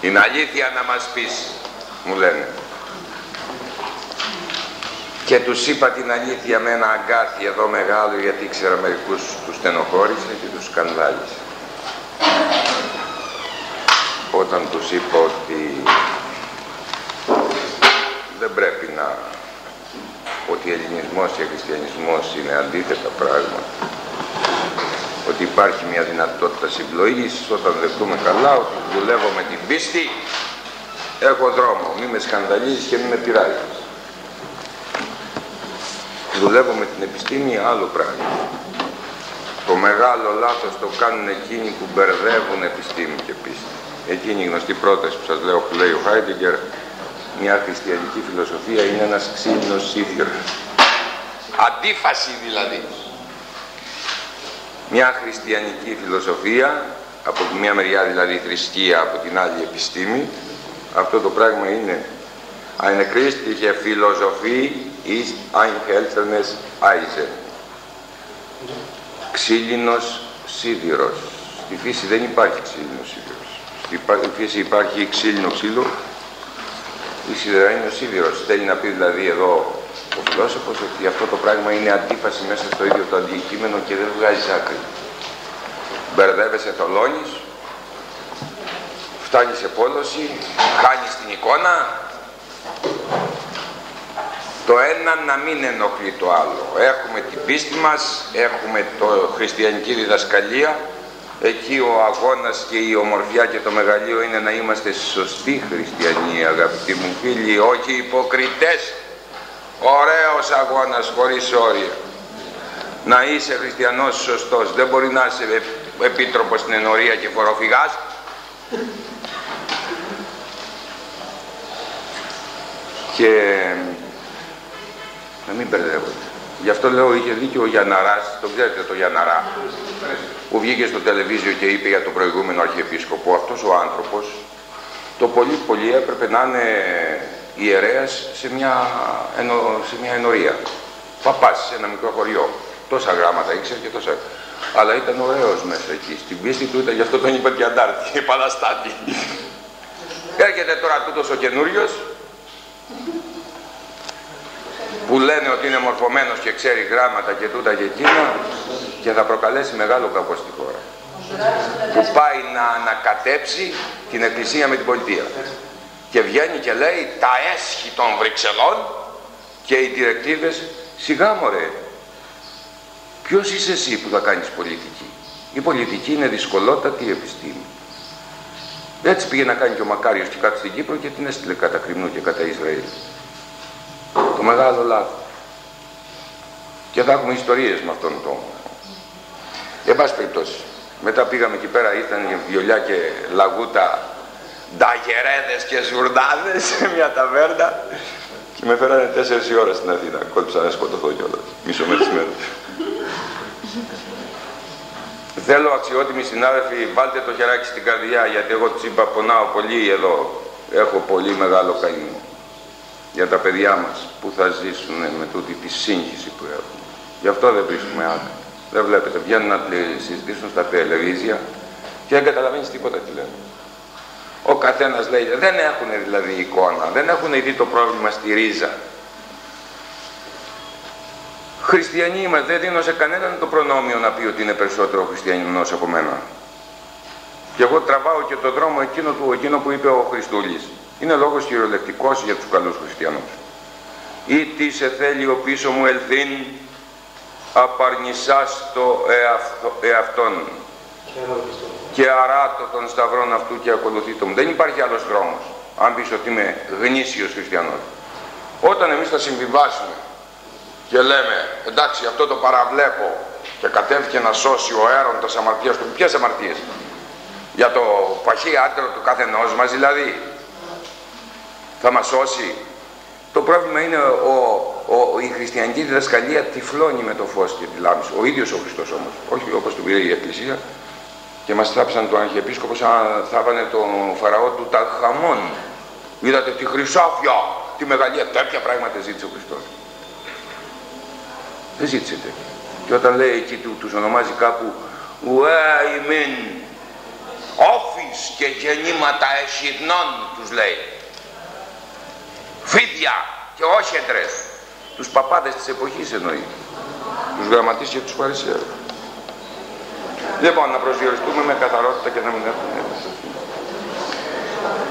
την αλήθεια να μας πεις, μου λένε. Και τους είπα την αλήθεια με ένα αγκάθι εδώ μεγάλο, γιατί ήξερα μερικούς τους στενοχώρησε και τους σκανδάλισε. Όταν τους είπα ότι δεν πρέπει να... ότι ελληνισμός και χριστιανισμός είναι αντίθετα πράγματα, ότι υπάρχει μια δυνατότητα συμπλοήγησης όταν δεχτούμε καλά, ότι δουλεύω με την πίστη, έχω δρόμο, μη με σκανδαλίζεις και μη με πειράζεις. Δουλεύω με την επιστήμη, άλλο πράγμα. Το μεγάλο λάθος το κάνουν εκείνοι που μπερδεύουν επιστήμη και πίστη. Εκείνη η γνωστή πρόταση που σας λέω, που λέει ο Χάιντεγκερ, μια χριστιανική φιλοσοφία είναι ένας ξύλινος σίδηρος. Αντίφαση δηλαδή. Μια χριστιανική φιλοσοφία, από τη μία μεριά δηλαδή η θρησκεία, από την άλλη η επιστήμη. Αυτό το πράγμα είναι eine christliche Philosophie ist ein hölzernes Eisen. Ξύλινος σίδηρος. Στη φύση δεν υπάρχει ξύλινος σίδηρος. Στη φύση υπάρχει ξύλινο ξύλο, η σιδερά είναι ο σίδηρος. Θέλει να πει δηλαδή εδώ ο φιλόσοφος ότι αυτό το πράγμα είναι αντίφαση μέσα στο ίδιο το αντικείμενο και δεν βγάζει άκρη. Μπερδεύεσαι, θολώνεις, φτάνεις σε πόλωση, χάνεις την εικόνα. Το ένα να μην ενοχλεί το άλλο. Έχουμε την πίστη μας, έχουμε το χριστιανική διδασκαλία. Εκεί ο αγώνας και η ομορφιά και το μεγαλείο είναι να είμαστε σωστοί χριστιανοί, αγαπητοί μου φίλοι, όχι υποκριτές. Ωραίος αγώνας χωρίς όρια. Να είσαι χριστιανός σωστός, δεν μπορεί να είσαι επίτροπος στην ενορία και φοροφυγάς. Και να μην μπερδεύονται. Γι' αυτό λέω, είχε δίκιο ο Γιανναράς, τον ξέρετε το Γιανναρά, που βγήκε στο τηλεβίζιο και είπε για τον προηγούμενο αρχιεπίσκοπο. Αυτός ο άνθρωπος το πολύ πολύ έπρεπε να είναι ιερέας σε μια ενορία. Παπάς σε ένα μικρό χωριό. Τόσα γράμματα ήξερε και τόσα. Αλλά ήταν ωραίος μέσα εκεί. Στην πίστη του ήταν, γι' αυτό τον είπε Τριαντάρτη, επαναστάτη. Έρχεται τώρα τούτος ο καινούριος, που λένε ότι είναι μορφωμένος και ξέρει γράμματα και τούτα και εκείνα, και θα προκαλέσει μεγάλο κακό στη χώρα, που πάει να ανακατέψει την εκκλησία με την πολιτεία. Και βγαίνει και λέει τα έσχη των Βρυξελών και οι διρεκτίβες. Σιγά μωρέ, ποιος είσαι εσύ που θα κάνεις πολιτική? Η πολιτική είναι δυσκολότατη επιστήμη. Έτσι πήγε να κάνει και ο Μακάριος και κάτω στην Κύπρο και την έστειλε κατά Κρυμνού και κατά Ισραήλ. Το μεγάλο λάθος. Και θα έχουμε ιστορίες με αυτόν τον. Εν πάση περιπτώσει, μετά πήγαμε εκεί πέρα, ήταν βιολιά και λαγούτα, νταγερέδες και σουρνάδες σε μια ταβέρνα και με φέρανε 4 ώρες στην Αθήνα. Κόλψα να σκοτωθώ κιόλας, μισό μεσημέρι. Θέλω, αξιότιμοι συνάδελφοι, βάλτε το χεράκι στην καρδιά, γιατί εγώ τσίπα πονάω πολύ εδώ. Έχω πολύ μεγάλο καημό για τα παιδιά μας που θα ζήσουν με τούτη τη σύγχυση που έχουν. Γι' αυτό δεν βρίσκουμε άκρη. Δεν βλέπετε, βγαίνουν να συζητήσουν στα τελεβίζια και δεν καταλαβαίνεις τίποτα τι λένε. Ο καθένας λέει, δεν έχουν δηλαδή εικόνα, δεν έχουν δει το πρόβλημα στη ρίζα. Χριστιανοί είμαστε, δεν δίνω σε κανέναν το προνόμιο να πει ότι είναι περισσότερο χριστιανός από μένα. Και εγώ τραβάω και το δρόμο εκείνο που είπε ο Χριστούλης. Είναι λόγος χειρολεκτικός για τους καλούς χριστιανούς. Ή τι σε θέλει ο πίσω μου ελθύν, απαρνησάς το εαυτόν και αράτω των σταυρών αυτού και ακολουθήτω μου. Δεν υπάρχει άλλος δρόμος, αν πεις ότι είμαι γνήσιος χριστιανός. Όταν εμείς θα συμβιβάσουμε και λέμε, εντάξει αυτό το παραβλέπω και κατέβηκε να σώσει ο έροντας αμαρτίας του, ποιες αμαρτίες? Για το παχύ άντρο του καθενός μας δηλαδή. Θα μας σώσει. Το πρόβλημα είναι η χριστιανική διδασκαλία τυφλώνει με το φως και τη λάμψη. Ο ίδιος ο Χριστός όμως, όχι όπως του πήρε η Εκκλησία και μας θάψαν τον Αρχιεπίσκοπο σαν θάβανε τον Φαραώ του Ταχαμών. Είδατε τη χρυσόφια, τη μεγαλία, τέτοια πράγματα ζήτησε ο Χριστός. Δεν ζήτησε τέτοια. Και όταν λέει εκεί τους ονομάζει κάπου «Ουέ ημίν» όφης και γεννήματα εσχυδνών, τους λέει, φίδια και όχεντρες, τους παπάδες της εποχής εννοεί, τους γραμματείς και τους Φαρισαίους. Λοιπόν, να προσδιοριστούμε με καθαρότητα και να μην έχουμε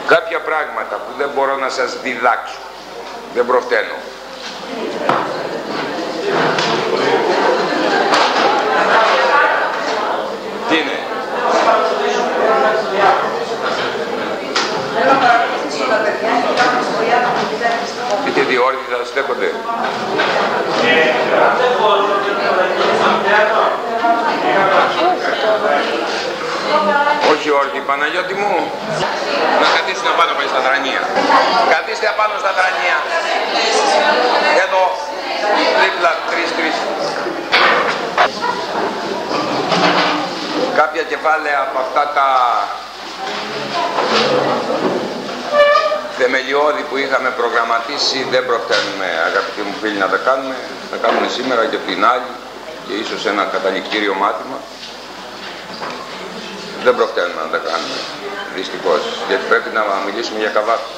κάποια πράγματα που δεν μπορώ να σας διδάξω, δεν προφταίνω. Τι είναι? Είτε διόρθοι θα στέκονται. Όχι όρθιοι, Παναγιώτη μου. Να καθίσουν απάνω πάλι στα δρανία. Καθίστε απάνω στα δρανία. Εδώ, δίπλα, τρεις. Κάποια κεφάλαια από αυτά τα θεμελιώδη που είχαμε προγραμματίσει δεν προφταίνουμε, αγαπητοί μου φίλοι, να τα κάνουμε. Θα κάνουμε σήμερα και την άλλη και ίσως ένα καταληκτήριο μάθημα. Δεν προφταίνουμε να τα κάνουμε, δυστυχώς, γιατί πρέπει να μιλήσουμε για Καβάφη.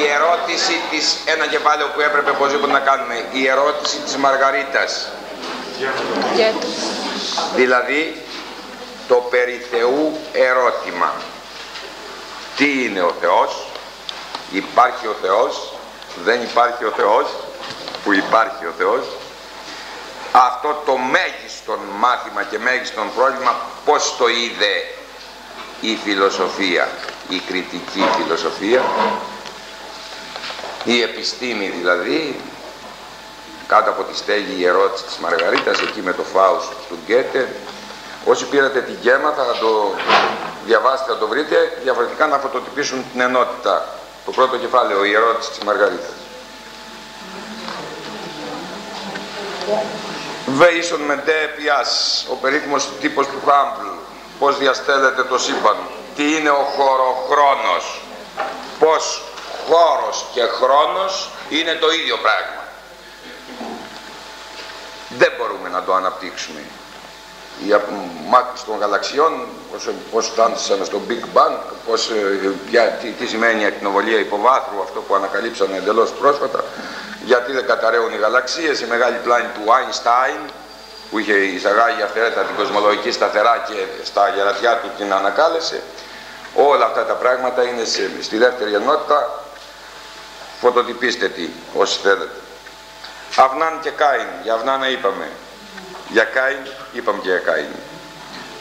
Η ερώτηση της, ένα κεφάλαιο που έπρεπε οπωσδήποτε να κάνουμε, η ερώτηση της Μαργαρίτας. Δηλαδή, το περί Θεού ερώτημα. Τι είναι ο Θεός, υπάρχει ο Θεός, δεν υπάρχει ο Θεός, που υπάρχει ο Θεός. Αυτό το μέγιστον μάθημα και μέγιστον πρόβλημα πώς το είδε η φιλοσοφία, η κριτική φιλοσοφία, η επιστήμη δηλαδή, κάτω από τη στέγη η ερώτηση της Μαργαρίτας, εκεί με το Φάουστ του Γκέτε. Όσοι πήρατε την Γέμμα θα το διαβάσετε, θα το βρείτε, διαφορετικά να φωτοτυπήσουν την ενότητα. Το πρώτο κεφάλαιο, η ερώτηση της Μαργαρίτας. Βε ίσον με ντε πιάς, ο περίφημος τύπος του Χάμπλ, πώς διαστέλλεται το σύμπαν, τι είναι ο χωροχρόνος, πώς χώρος και χρόνος είναι το ίδιο πράγμα. Δεν μπορούμε να το αναπτύξουμε. Η απομάκρυνση των γαλαξιών, πώς φτάνθησαν στο Big Bang, πώς, τι σημαίνει η ακτινοβολία υποβάθρου, αυτό που ανακαλύψαμε εντελώς πρόσφατα, γιατί δεν καταραίουν οι γαλαξίες, η μεγάλη πλάνη του Άινστάιν, που είχε εισαγάγει αυθαίρετα την κοσμολογική σταθερά και στα γερατιά του την ανακάλεσε. Όλα αυτά τα πράγματα είναι στη δεύτερη ενότητα, φωτοτυπήστε τη όσοι θέλετε. Αυνάν και Κάιν, για Αυνάνα είπαμε. Για Κάιν, είπαμε και για Κάιν.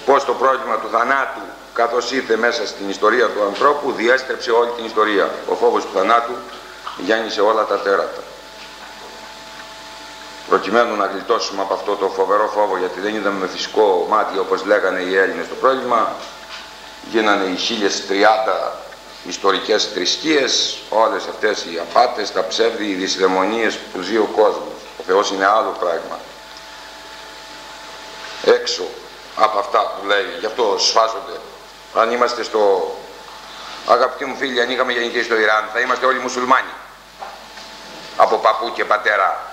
Πώς το πρόβλημα του θανάτου, καθώς ήρθε μέσα στην ιστορία του ανθρώπου, διέστρεψε όλη την ιστορία. Ο φόβος του θανάτου γέννησε όλα τα τέρατα. Προκειμένου να γλιτώσουμε από αυτό το φοβερό φόβο, γιατί δεν είδαμε με φυσικό μάτι, όπως λέγανε οι Έλληνες το πρόβλημα, γίνανε οι 1030 ιστορικές θρησκείες, όλες αυτές οι απάτες, τα ψεύδη, οι δυσδαιμονίες που ζει ο κόσμος. Ο Θεός είναι άλλο πράγμα. Έξω από αυτά που λέει, γι' αυτό σφάζονται. Αν είμαστε στο, αγαπητοί μου φίλοι, αν είχαμε γεννηθεί στο Ιράν, θα είμαστε όλοι μουσουλμάνοι. Από παππού και πατέρα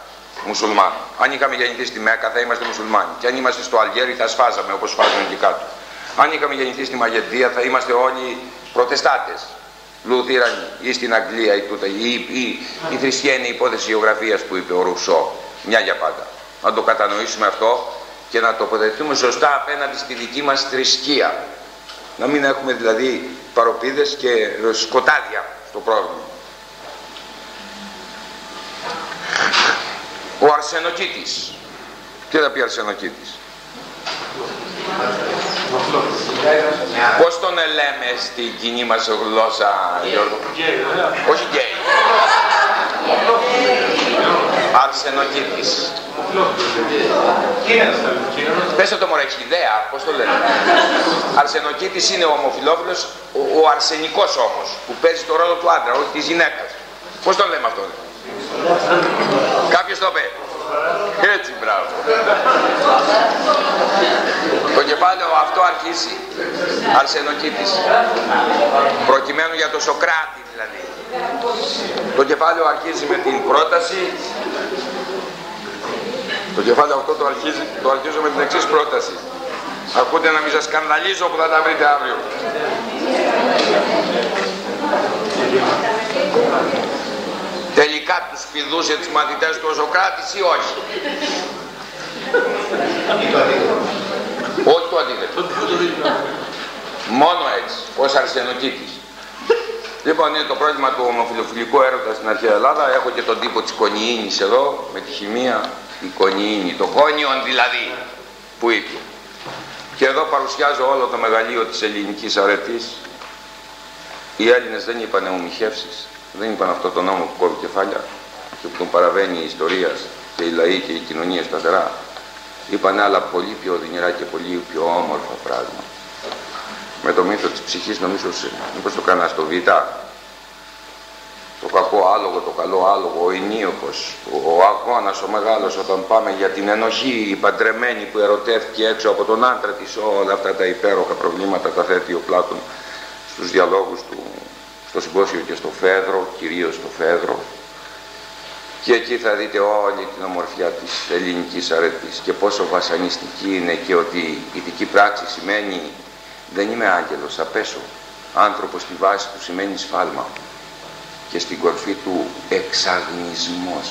μουσουλμάνοι. Αν είχαμε γεννηθεί στη Μέκα, θα είμαστε μουσουλμάνοι. Και αν είμαστε στο Αλγέρι, θα σφάζαμε όπως σφάζουν και κάτω. Αν είχαμε γεννηθεί στη Μαγεντία, θα είμαστε όλοι προτεστάτες. Λουθύρανοι ή στην Αγγλία ή τούτα. Η θρησκεία είναι η υπόθεση γεωγραφίας που είπε ο Ρουσό. Μια για πάντα. Να το κατανοήσουμε αυτό και να τοποθετηθούμε σωστά απέναντι στη δική μας θρησκεία. Να μην έχουμε δηλαδή παροπίδες και σκοτάδια στο πρόβλημα. Ο Αρσενοκίτης. Τι θα πει ο Αρσενοκίτης? Πώς τον λέμε στην κοινή μας γλώσσα, Γιώργο? Όχι γκέι. Αρσενοκίτης. Πες το μωρέ, έχεις ιδέα πώς το λένε? Αρσενοκίτης είναι ο ομοφυλόφιλος, ο αρσενικός όμως, που παίζει το ρόλο του άντρα, όχι της γυναίκας. Πώς τον λέμε αυτό? Κάποιος το είπε. Έτσι, μπράβο. Το κεφάλαιο αυτό αρχίσει. Αρσενοκίτης. Προκειμένου για το Σοκράτη δηλαδή. Το κεφάλαιο αρχίζει με την πρόταση Το κεφάλαιο αυτό το αρχίζω με την εξής πρόταση. Ακούτε να μην σας σκανδαλίζω που θα τα βρείτε αύριο. Τελικά τους πηδούσε τους μαθητές του ο Σωκράτης ή όχι? Όχι το αντίθετο. Μόνο έτσι, ως Αρσενοκήτης. Λοιπόν, είναι το πρόβλημα του ομοφυλοφιλικού έρωτα στην αρχαία Ελλάδα. Έχω και τον τύπο της Κονιίνης εδώ, με τη χημεία, η Κονιίνη, το Κόνιον δηλαδή, που είπε. Και εδώ παρουσιάζω όλο το μεγαλείο της ελληνικής αρετής. Οι Έλληνες δεν είπαν ομιχεύσεις, δεν είπαν αυτό το νόμο που κόβει κεφάλια και που τον παραβαίνει η ιστορία και οι λαοί και η κοινωνία σταθερά. Είπαν άλλα πολύ πιο οδυνηρά και πολύ πιο όμορφα πράγματα. Με το μύθο της ψυχής, νομίζω, μήπως το κάνα στο Β. Το κακό άλογο, το καλό άλογο, ο ενίοχος, ο αγώνας, ο μεγάλος, όταν πάμε για την ενοχή, η παντρεμένη που ερωτεύτηκε έξω από τον άντρα της, όλα αυτά τα υπέροχα προβλήματα τα θέτει ο Πλάτων στους διαλόγους του, στο Συμπόσιο και στο Φέδρο, κυρίως στο Φέδρο. Και εκεί θα δείτε όλη την ομορφιά της ελληνικής αρετής και πόσο βασανιστική είναι, και ότι η ηθική πράξη σημαίνει δεν είμαι άγγελος, θα πέσω. Άνθρωπος στη βάση του σημαίνει σφάλμα και στην κορφή του εξαγνισμός.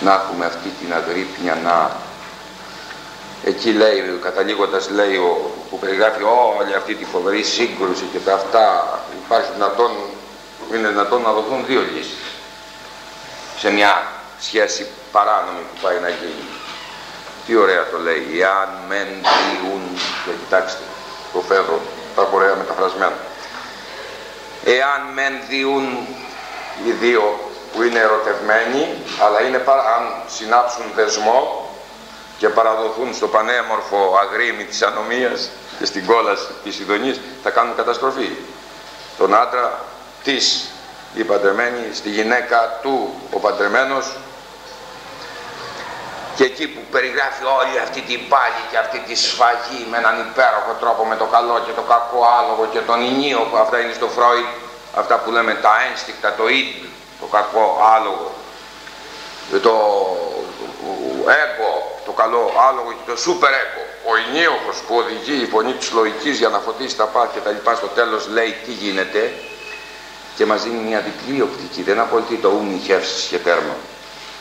Να έχουμε αυτή την αγρύπνια να... Εκεί λέει, καταλήγοντας λέει, που περιγράφει όλη αυτή τη φοβερή σύγκρουση και τα αυτά, είναι δυνατόν να δοθούν δύο λύσεις σε μια σχέση παράνομη που πάει να γίνει. Τι ωραία το λέει, εάν μεν διούν, και κοιτάξτε, το Φέδρο, τα ωραία μεταφρασμένα. Εάν μεν διούν οι δύο που είναι ερωτευμένοι, αλλά είναι αν συνάψουν δεσμό και παραδοθούν στο πανέμορφο αγρίμι της ανομίας και στην κόλαση της ειδονής, θα κάνουν καταστροφή. Τον άντρα της η παντρεμένη, στη γυναίκα του ο παντρεμένος. Και εκεί που περιγράφει όλη αυτή την πάλη και αυτή τη σφαγή με έναν υπέροχο τρόπο, με το καλό και το κακό άλογο και τον ηνίο, που αυτά είναι στο Freud, αυτά που λέμε τα ένστικτα, το id, το κακό άλογο, το έγκο, το καλό άλογο και το σούπερ έγκο, ο ηνίοχος που οδηγεί η φωνή της λογικής για να φωτίσει τα πάθη και τα λοιπά, στο τέλος λέει τι γίνεται και μας δίνει μια διπλή οπτική, δεν απολύτει το ούμι χεύσης και τέρμα,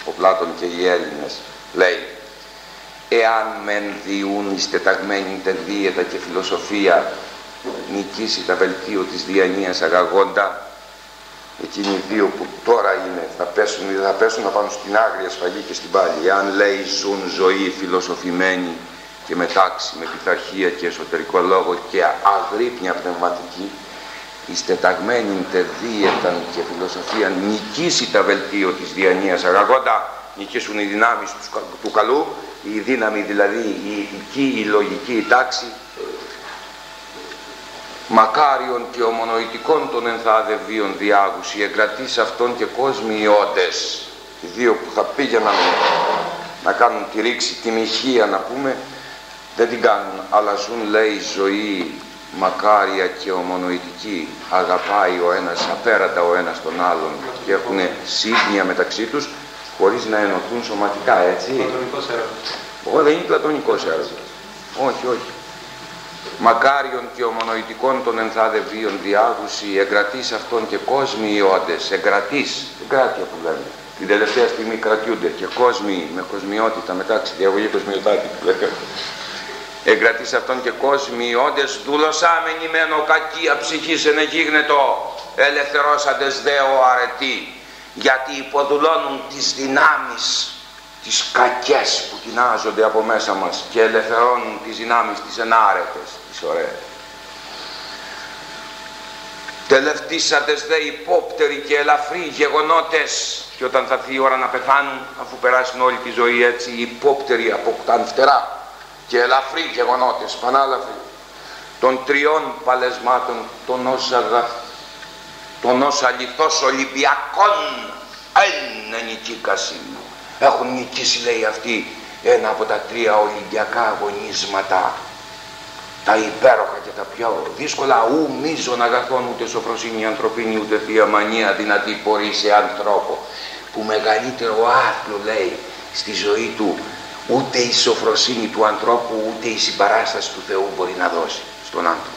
ο Πλάτων και οι Έλληνες. Λέει, εάν μεν διούν η στεταγμένη τελδίαιτα και φιλοσοφία νικήσει τα βελτίο της διανοίας αγαγόντα, εκείνοι οι δύο που τώρα είναι, θα πέσουν ή δεν θα πέσουν, θα πάνε στην άγρια σφαγή και στην πάλη. Εάν λέει ζουν ζωή φιλοσοφημένη και με τάξη, με πειθαρχία και εσωτερικό λόγο και αγρύπνια πνευματική, η στεταγμένη τελδίαιτα και φιλοσοφία νικήσει τα βελτίο της διανοίας αγαγόντα, νικήσουν οι δυνάμεις του καλού, η δύναμη δηλαδή, η ηθική, η λογική, η τάξη, μακάριον και ομονοητικών των ενθάδευίων διάγους, οι εγκρατείς αυτών και κόσμοι όντες, οι δύο που θα πήγαιναν να κάνουν τη ρήξη, τη μοιχεία να πούμε, δεν την κάνουν, αλλά ζουν λέει ζωή μακάρια και ομονοητική, αγαπάει ο ένας απέραντα ο ένας τον άλλον και έχουν σύγνοια μεταξύ τους, χωρίς να ενωθούν σωματικά, έτσι. Πλατωνικός έρωτας. Εγώ δεν είναι πλατωνικός έρωτας. Όχι, όχι. Μακάριον και ομονοητικών των ενθάδευίων διάγουση, εγκρατείς αυτών και κόσμοι όντες, εγκρατείς, εγκράτεια που λέμε. Την τελευταία στιγμή κρατιούνται και κόσμοι με κοσμιότητα, μετάξει, διαγωγή κοσμιοτάτη που λέγαμε. Εγκρατείς αυτών και κόσμοι όντες, δουλωσάμενοι μένω κακία ψυχής ενεγίγνετο, ελευθερώσαντες δέο αρετή. Γιατί υποδουλώνουν τις δυνάμεις, τις κακές που κοινάζονται από μέσα μας και ελευθερώνουν τις δυνάμεις, τις ενάρετες, τις ωραίες. Τελευταίσαντες δε υπόπτεροι και ελαφροί γεγονότες, και όταν θα έρθει η ώρα να πεθάνουν, αφού περάσουν όλη τη ζωή έτσι, οι υπόπτεροι αποκτάν φτερά και ελαφροί γεγονότες, πανάλαφροι, των τριών παλεσμάτων, των όσα αγαθών, τον ως αληθώς Ολυμπιακών εν νικήκασιν. Έχουν νικήσει λέει αυτοί ένα από τα τρία Ολυμπιακά αγωνίσματα, τα υπέροχα και τα πιο δύσκολα, ου μίζων αγαθών, ούτε σοφροσύνη ανθρωπίνη, ούτε θεία μανία δυνατή πορεί σε ανθρώπο, που μεγαλύτερο άθλο λέει στη ζωή του ούτε η σοφροσύνη του ανθρώπου ούτε η συμπαράσταση του Θεού μπορεί να δώσει στον άνθρωπο.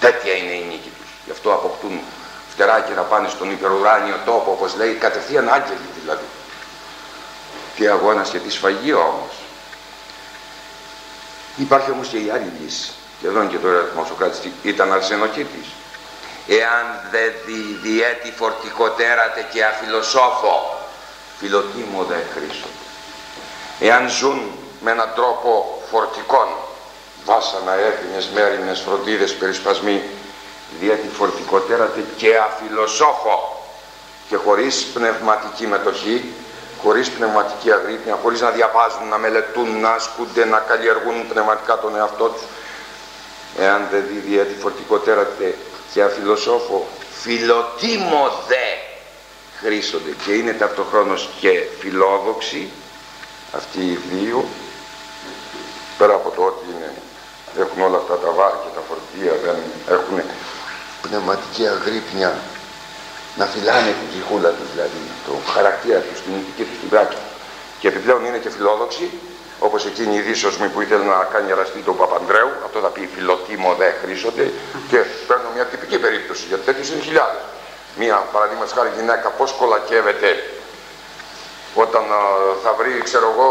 Τέτοια είναι η νίκη τους. Γι' αυτό αποκτούν φτερά και να πάνε στον υπερουράνιο τόπο, όπως λέει, κατευθείαν άγγελοι δηλαδή. Και αγώνας και τη σφαγή όμως. Υπάρχει όμως και η άλλη λύση. Και εδώ είναι και τώρα ο Σωκράτης ήταν αρσενοκήτης. Εάν δε διέτη φορτικοτέρατε και αφιλοσόφο, φιλοτίμω δε Χρήστο. Εάν ζουν με έναν τρόπο φορτικών, βάσανα, έφημες, μέρημνες, φροντίδες, περισπασμοί, διέτη φορτικοτέρατε και αφιλοσόφο και χωρίς πνευματική μετοχή, χωρίς πνευματική αγρύπνια, χωρίς να διαβάζουν, να μελετούν, να ασκούνται, να καλλιεργούν πνευματικά τον εαυτό τους. Εάν δεν διέτη φορτικοτέρατε και αφιλοσόφο, φιλοτίμω δε χρήσονται. Και είναι ταυτοχρόνως και φιλόδοξοι αυτοί οι δύο, πέρα από το ότι είναι, έχουν όλα αυτά τα βάρη και τα φορτία, δεν έχουν πνευματική αγρύπνια, να φυλάνε την ψυχούλα τους, δηλαδή τον χαρακτήρα τους, την ηθική τους, την πράξη. Και επιπλέον είναι και φιλόδοξοι, όπως εκείνη η δίσοσμη που ήθελε να κάνει εραστή τον Παπανδρέου, αυτό θα πει φιλοτίμω δε χρήσονται, και παίρνω μια τυπική περίπτωση, γιατί τέτοιους είναι χιλιάδες. Μια παραδείγματος χάρη γυναίκα πώς κολακεύεται όταν θα βρει, ξέρω εγώ,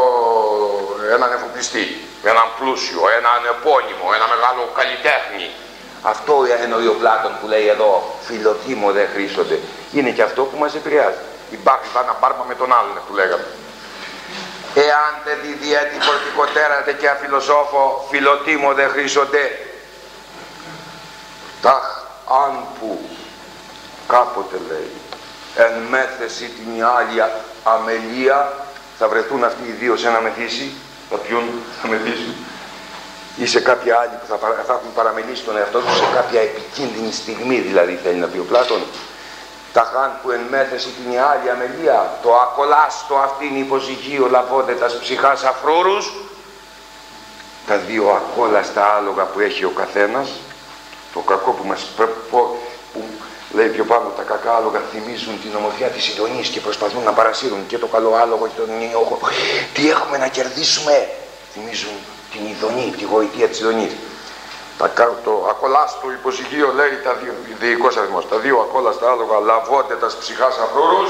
έναν εφοπλιστή, έναν πλούσιο, έναν επώνυμο, ένα μεγάλο καλλιτέχνη. Αυτό εννοεί ο Πλάτων που λέει εδώ, φιλοτίμω δε χρήσονται. Είναι και αυτό που μας επηρεάζει. Υπάρχει σαν να πάρμα με τον άλλον που λέγαμε. Εάν δεν διέτη φορτικοτέρατε και αφιλοσόφο, φιλοτίμω δε χρήσονται. Ταχ, αν που κάποτε λέει, εν μέθεση την άλλη αμελία, θα βρεθούν αυτοί οι δύο σε ένα μεθύσι, θα πιούν, θα μεθύσουν, ή σε κάποια άλλη που θα έχουν παραμελήσει τον εαυτό του σε κάποια επικίνδυνη στιγμή, δηλαδή θέλει να πει ο Πλάτων. Τα χάν που εν μέθεση την άλλη αμελία, το ακολάστο αυτήν υποζυγείο λαβόδετας ψυχάς αφρούρους, τα δύο ακόλαστα άλογα που έχει ο καθένας, το κακό που μας που λέει πιο πάνω, τα κακά άλογα θυμίζουν την ομορφιά της Ιδονής και προσπαθούν να παρασύρουν και το καλό άλογο και τον ιόχο. Τι έχουμε να κερδίσουμε, θυμίζουν την Ιδονή, τη γοητεία της Ιδονής. Το ακολάστο υποζυγείο λέει τα δύο, διοικός αριθμός, τα δύο ακόλαστα άλογα λαβότετας ψυχάς αφρούρους,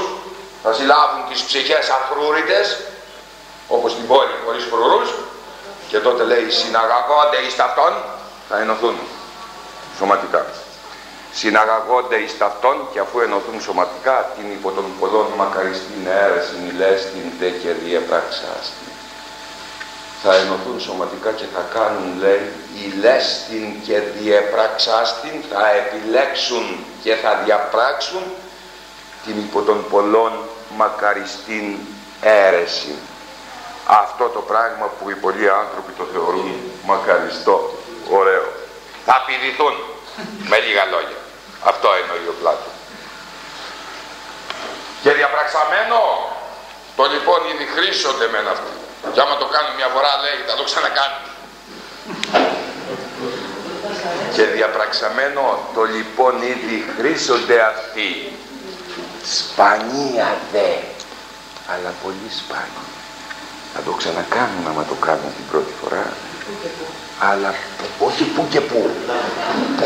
θα συλλάβουν τις ψυχές αφρούρητες, όπως την πόλη χωρίς φρουρούς, και τότε λέει συναγαγόνται εις ταυτόν, θα ενωθούν σωματικά. Συναγαγόνται εις ταυτόν και αφού ενωθούν σωματικά, την υπό των πολλών μακαριστήν αίρεσιν ηλέστην δε και διεπραξάστην. Θα ενωθούν σωματικά και θα κάνουν, λέει, ηλέστην και διεπραξάστην, θα επιλέξουν και θα διαπράξουν την υπό των πολλών μακαριστήν αίρεσιν. Αυτό το πράγμα που οι πολλοί άνθρωποι το θεωρούν μακαριστό, ωραίο. Θα πηδηθούν. Με λίγα λόγια. Αυτό εννοεί ο Πλάτων. Και διαπραξαμένο το λοιπόν ήδη χρήσονται μεν αυτό. Και άμα το κάνουν μια φορά, λέει, θα το ξανακάνουν. Και διαπραξαμένο το λοιπόν ήδη χρήσονται αυτοί. Σπανία δε. Αλλά πολύ σπάνια. Θα το ξανακάνουν άμα το κάνουν την πρώτη φορά. Αλλά όχι που και που,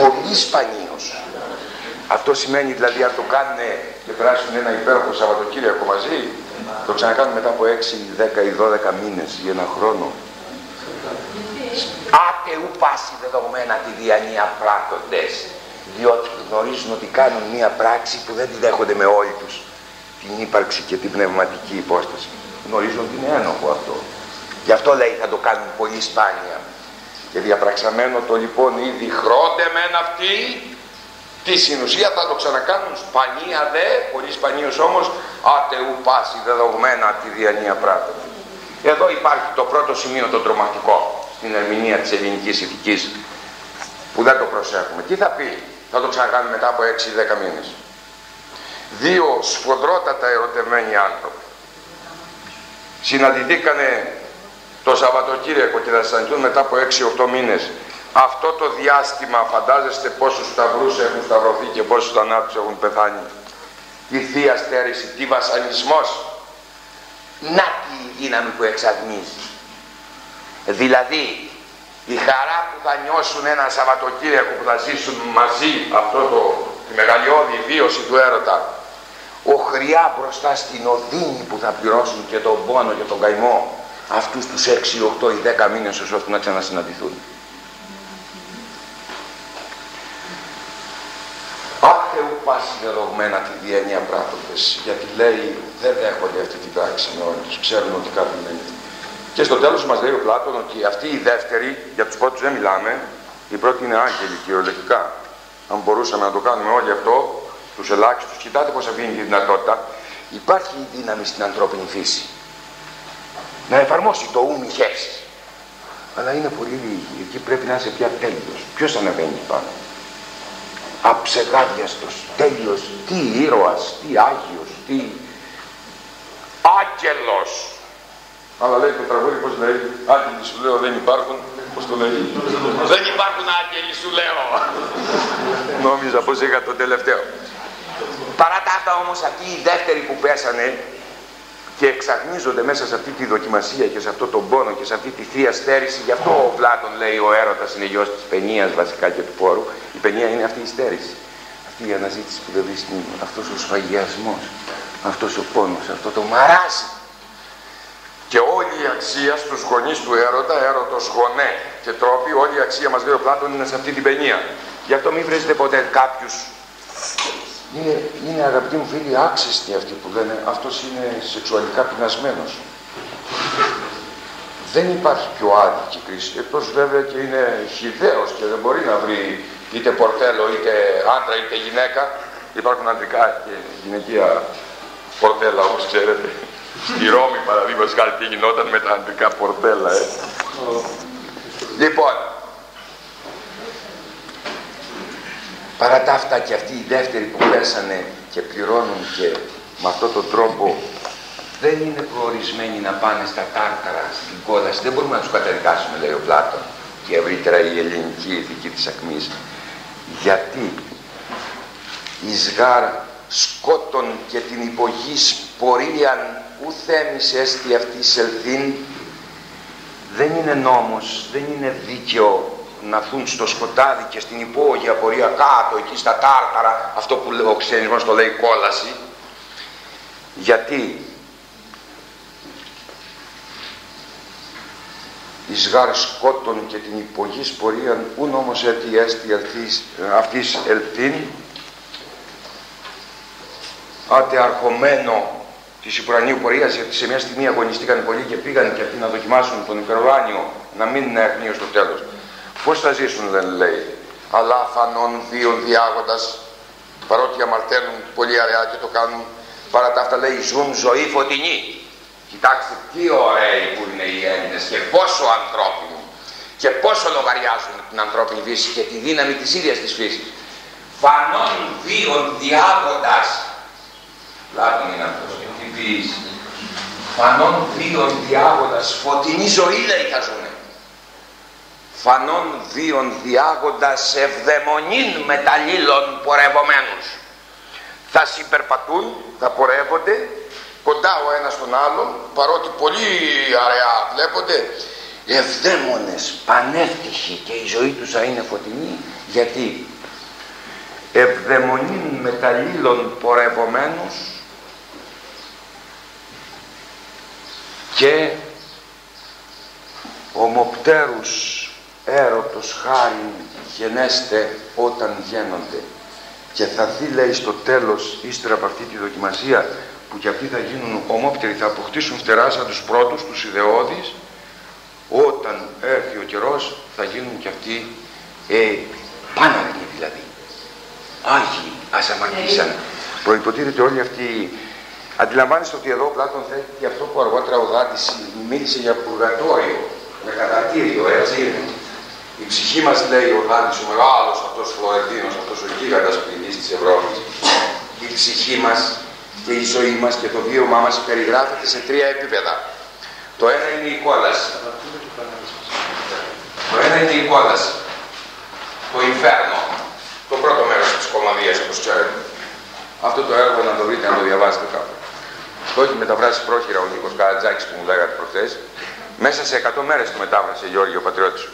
πολύ σπανίως. Αυτό σημαίνει δηλαδή αν το κάνουν και περάσουν ένα υπέροχο Σαββατοκύριακο μαζί, το ξανακάνουν μετά από 6, 10 ή 12 μήνες ή ένα χρόνο. Άτε ου πάση δεδομένα τη διανία πράττοντες, διότι γνωρίζουν ότι κάνουν μία πράξη που δεν τη δέχονται με όλοι τους, την ύπαρξη και την πνευματική υπόσταση. Γνωρίζουν ότι είναι ένοχο αυτό. Γι' αυτό λέει θα το κάνουν πολύ σπάνια. Και διαπραξαμένο το λοιπόν ήδη χρόνται μεν αυτοί, τη συνουσία θα το ξανακάνουν σπανία δε, πολύ σπανίως όμως, ατεού πάση δεδογμένα τη διανία πράκτορα. Εδώ υπάρχει το πρώτο σημείο το τρομακτικό στην ερμηνεία της ελληνικής ηθικής που δεν το προσέχουμε. Τι θα πει, θα το ξανακάνουν μετά από 6-10 μήνες. Δύο σφοδρότατα ερωτευμένοι άνθρωποι συναντηθήκανε το Σαββατοκύριακο και θα συναντηθούν μετά από 6-8 μήνες. Αυτό το διάστημα φαντάζεστε πόσους σταυρούς έχουν σταυρωθεί και πόσους θανάτους έχουν πεθάνει. Τι θεία στέρηση, τι βασανισμός. να τη δύναμη που εξαγνίζει. Δηλαδή, η χαρά που θα νιώσουν ένα Σαββατοκύριακο που θα ζήσουν μαζί αυτό τη μεγαλειώδη βίωση του έρωτα, οχριά μπροστά στην οδύνη που θα πληρώσουν και τον πόνο και τον καημό αυτούς τους 6, 8 ή 10 μήνες ώστε να ξανασυναντηθούν. Είναι δογμένα τη διέννοια πράττοντες, γιατί λέει δεν δέχονται αυτή την πράξη με όλοι τους, ξέρουν ότι κάτι είναι. Και στο τέλος μας λέει ο Πλάτων ότι αυτή η δεύτερη, για τους πρώτους δεν μιλάμε, η πρώτη είναι άγγελη κυριολεκτικά. Αν μπορούσαμε να το κάνουμε όλοι αυτό, τους ελάχιστους, κοιτάτε πώς αφήνει τη δυνατότητα. Υπάρχει η δύναμη στην ανθρώπινη φύση να εφαρμόσει το ου μηχές. Αλλά είναι πολύ λίγη, εκεί πρέπει να είσαι πια τέλειος. Ποιος ανεβαίνει πάνω. Αψεγάδιαστος, τέλειος, τι ήρωας, τι άγιος, τι άγγελος. Αλλά λέει το τραγούδι πως λέει, άγγελοι σου λέω δεν υπάρχουν, πως το λέει. Δεν υπάρχουν άγγελοι σου λέω. Νόμιζα πως είχα το τελευταίο. Παρά τα αυτά όμως αυτοί οι δεύτεροι που πέσανε και εξαγνίζονται μέσα σε αυτή τη δοκιμασία και σε αυτό τον πόνο και σε αυτή τη θεία στέρηση, γι' αυτό ο Πλάτων λέει ο έρωτας είναι γιος της παινίας βασικά και του πόρου. Η παινία είναι αυτή η στέρηση, αυτή η αναζήτηση που δεδεί στην αυτός ο σφαγιασμός, αυτός ο πόνος, αυτό το μαράζι. Και όλη η αξία στους γονείς του έρωτα, έρωτος γονέ και τρόποι, όλη η αξία μας λέει ο Πλάτων είναι σε αυτή την παινία. Γι' αυτό μην βρίζετε ποτέ κάποιους. Είναι αγαπητοί μου φίλοι άξιστοι αυτοί που λένε αυτός είναι σεξουαλικά πεινασμένος. Δεν υπάρχει πιο άδικη κρίση, εκτός βέβαια και είναι χυδαίος και δεν μπορεί να βρει είτε πορτέλο είτε άντρα είτε γυναίκα. Υπάρχουν αντρικά και γυναικεία πορτέλα όπως ξέρετε. Στη Ρώμη παραδείγματος χάρη τι γινόταν με τα αντρικά πορτέλα. Λοιπόν, παρά τα αυτά και αυτοί οι δεύτεροι που πέσανε και πληρώνουν και με αυτόν τον τρόπο δεν είναι προορισμένοι να πάνε στα Τάρταρα, στην κόλαση. Δεν μπορούμε να τους καταδικάσουμε, λέει ο Πλάτων, και ευρύτερα η ελληνική ηθική της ακμής. Γιατί εις γάρ σκότων και την υπογής πορίαν ουθέμις έστι αυτής ελθήν, δεν είναι νόμος, δεν είναι δίκαιο να θουν στο σκοτάδι και στην υπόγεια πορεία κάτω, εκεί στα Τάρταρα, αυτό που ο ξένισμός το λέει κόλαση. Γιατί εις γάρ σκότων και την υπογής πορείαν ούν όμως έτι έστι αυτής ελθήν, άτε αρχομένο της υπουρανίου πορείας, γιατί σε μια στιγμή αγωνιστήκαν πολλοί και πήγαν και αυτοί να δοκιμάσουν τον υπερουράνιο, να μην είναι αγνίως στο τέλος. Πώς θα ζήσουν, δεν λέει, αλλά φανών δύο διάγοντας, παρότι αμαρταίνουν πολύ αραιά και το κάνουν, παρά τα αυτά λέει ζουν ζωή φωτεινή. Κοιτάξτε τι ωραίοι που είναι οι Έλληνες και πόσο ανθρώπινοι και πόσο λογαριάζουν την ανθρώπινη φύση και τη δύναμη της ίδιας της φύσης. Φανών δύο διάγοντας, Πλάτων είναι αυτός, τι ποιείς, φανών δύο διάγοντας, φωτεινή ζωή λέει θα ζουν. Φανών δίον διάγοντας ευδαιμονήν μεταλλήλων πορευομένους. Θα συμπερπατούν, θα πορεύονται κοντά ο ένας στον άλλον, παρότι πολύ αραιά βλέπονται. Ευδαίμονες, πανεύτυχοι και η ζωή τους θα είναι φωτεινή. Γιατί ευδαιμονήν μεταλλήλων πορευομένους και ομοπτέρους έρωτος χάριν γενέστε όταν γένονται. Και θα δει λέει στο τέλος, ύστερα από αυτή τη δοκιμασία που κι αυτοί θα γίνουν ομόπτεροι, θα αποκτήσουν φτερά σαν τους πρώτους, τους ιδεώδεις, όταν έρθει ο καιρός θα γίνουν κι αυτοί πάναγοι δηλαδή, άγιοι, ας αμαρτήσαν. Προϋποτίθεται όλοι αυτοί. Αντιλαμβάνεστε ότι εδώ ο Πλάτων θέτει αυτό που αργότερα ο Δάντης μίλησε για πουργατόριο, με κατατήριο, έτσι είναι. Η ψυχή μας λέει ο Δάντης, ο μεγάλος αυτός Φλωρεντίνος, αυτός ο γίγαντας ποιητής της Ευρώπης. Η ψυχή μας και η ζωή μας και το βίωμά μας περιγράφεται σε τρία επίπεδα. Το ένα είναι η κόλαση. Το ένα είναι η κόλαση. Το Ινφέρνο. Το πρώτο μέρος της κομμαδίας, όπως ξέρετε. Αυτό το έργο να το βρείτε, να το διαβάσετε κάπου. Το έχει μεταφράσει πρόχειρα ο Νίκος Καρατζάκης που μου λέγατε προχθές. Μέσα σε 100 μέρες το μετάφρασε Γιώργη ο πατριώτης.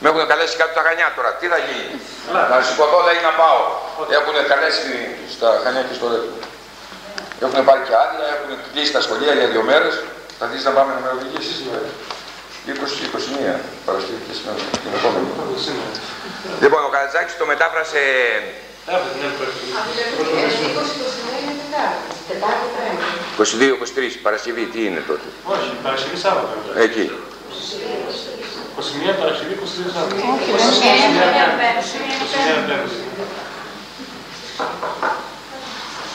Με έχουν καλέσει κάτω τα Χανιά τώρα. Τι θα γίνει. Θα σου πω εδώ λέει να πάω. Έχουν καλέσει στα Χανιά και στο Ρεύμα. Έχουν πάρει και άδεια, έχουν κλείσει τα σχολεία για 2 μέρες. Θα δεις να πάμε να μεροδηγήσεις σήμερα. 20-21 Παρασκευή και σήμερα. Λοιπόν, ο Καρατζάκης το μετάφρασε. Τετάρτη. 22-23 Παρασκευή, τι είναι τότε. Όχι, Παρασκευή Σάββατο. Εκεί. 21 Παρασκευή, 22 Σάββατο.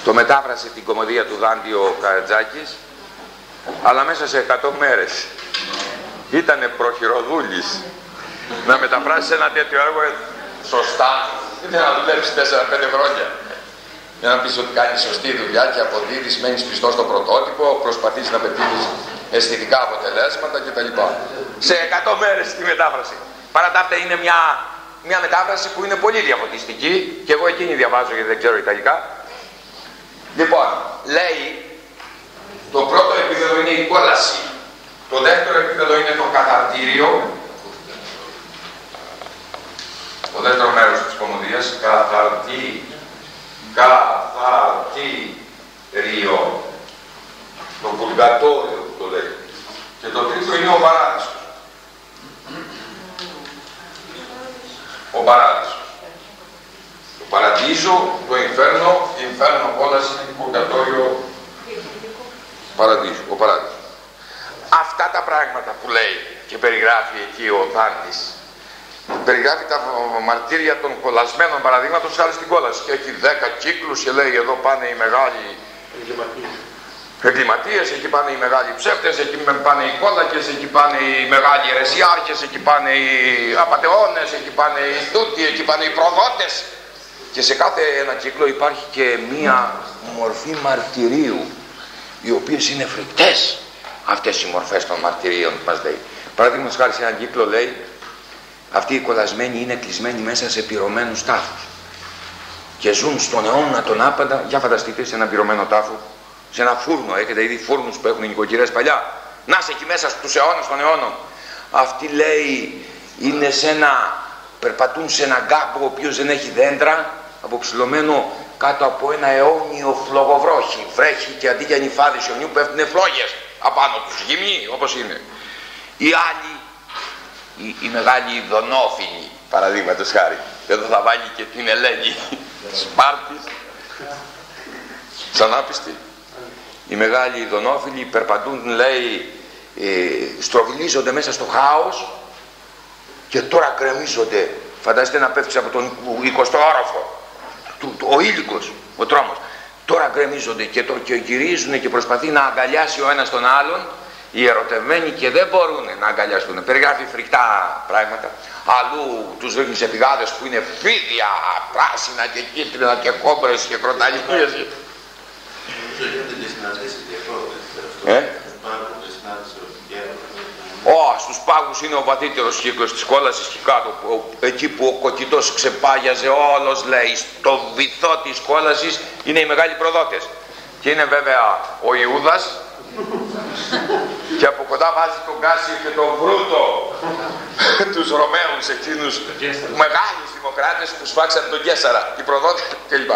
Το μετάφρασε την κομμωδία του Δάντη ο Καρατζάκης, αλλά μέσα σε 100 μέρες. Ήτανε προχειροδούλης να μεταφράσει ένα τέτοιο έργο σωστά. Δεν θα δουλέψει 4-5 χρόνια. Για να πεις ότι κάνει σωστή δουλειά και αποδίδεις, μένεις πιστός στο πρωτότυπο, προσπαθείς να πετύχεις αισθητικά αποτελέσματα κτλ. Σε 100 μέρες τη μετάφραση. Παρά τα αυτά είναι μια μετάφραση που είναι πολύ διαφωτιστική και εγώ εκείνη διαβάζω γιατί δεν ξέρω ιταλικά. Λοιπόν, λέει το πρώτο επίπεδο είναι η κόλαση. Το δεύτερο επίπεδο είναι το καταρτήριο. Το δεύτερο μέρος της κομμωδίας, καθαρτήριο, το Πουργατόριο που το λέει. Και το τρίτο είναι ο Παράδεισος. Ο Παράδεισος. Το Παραδείσο, το Ινφέρνο κόλαση, το Πουργατόριο, Παραδείσο, ο Παράδεισος. Αυτά τα πράγματα που λέει και περιγράφει εκεί ο Δάντης, περιγράφει τα μαρτύρια των κολλασμένων παραδείγματος χάρη στην κόλαση και έχει 10 κύκλους και λέει εδώ πάνε οι μεγάλοι εγκληματίες, εκεί πάνε οι μεγάλοι ψεύτες, εκεί πάνε οι κόλακες, εκεί πάνε οι μεγάλοι αιρεσιάρχες, εκεί πάνε οι απατεώνες, εκεί πάνε οι τούτοι, εκεί πάνε οι προδότες και σε κάθε ένα κύκλο υπάρχει και μία μορφή μαρτυρίου οι οποίες είναι φρικτές αυτές οι μορφές των μαρτυρίων μας λέει. Παραδείγματος χάρη σε έναν κύκλο λέει αυτοί οι κολλασμένοι είναι κλεισμένοι μέσα σε πυρωμένους τάφους και ζουν στον αιώνα τον άπαντα. Για φανταστείτε σε έναν πυρωμένο τάφο, σε ένα φούρνο. Έχετε ήδη φούρνους που έχουν οι νοικοκυρές παλιά. Να είσαι εκεί μέσα στους αιώνες των αιώνων. Αυτοί λέει είναι σε ένα, περπατούν σε έναν κάμπο ο οποίος δεν έχει δέντρα, αποψηλωμένο κάτω από ένα αιώνιο φλογοβρόχι. Βρέχει και αντί για νυφάδες χιονιού πέφτουνε φλόγες απάνω τους, γυμνοί όπως είναι. Οι άλλοι. Οι μεγάλοι δονόφινοι, παραδείγματος χάρη. Εδώ θα βάλει και την Ελένη Σπάρτης. Σαν άπιστη. Οι μεγάλοι δονόφιλοι περπατούν, λέει, στροβιλίζονται μέσα στο χάος και τώρα κρεμίζονται. Φαντάζεστε να πέφτει από τον 20ο όροφο. Ο ήλικος, ο τρόμος. Τώρα κρεμίζονται και γυρίζουν και προσπαθεί να αγκαλιάσει ο ένας τον άλλον. Οι ερωτευμένοι και δεν μπορούν να αγκαλιαστούν. Περιγράφει φρικτά πράγματα. Αλλού τους ρίχνει σε πηγάδες που είναι φίδια, πράσινα και κίτρινα και κόμπρες και κροταλιές. Στους πάγους είναι ο βαθύτερος κύκλος της κόλασης και κάτω. Εκεί που ο κοκκιτός ξεπάγιαζε όλος λέει. Στο βυθό της κόλασης είναι οι μεγάλοι προδότες. Και είναι βέβαια ο Ιούδας. Και από κοντά βάζει τον Κάσιο και τον Βρούτο, τους Ρωμαίους εκείνους μεγάλους δημοκράτες που σφάξαν τον Καίσαρα, οι προδότες κλπ.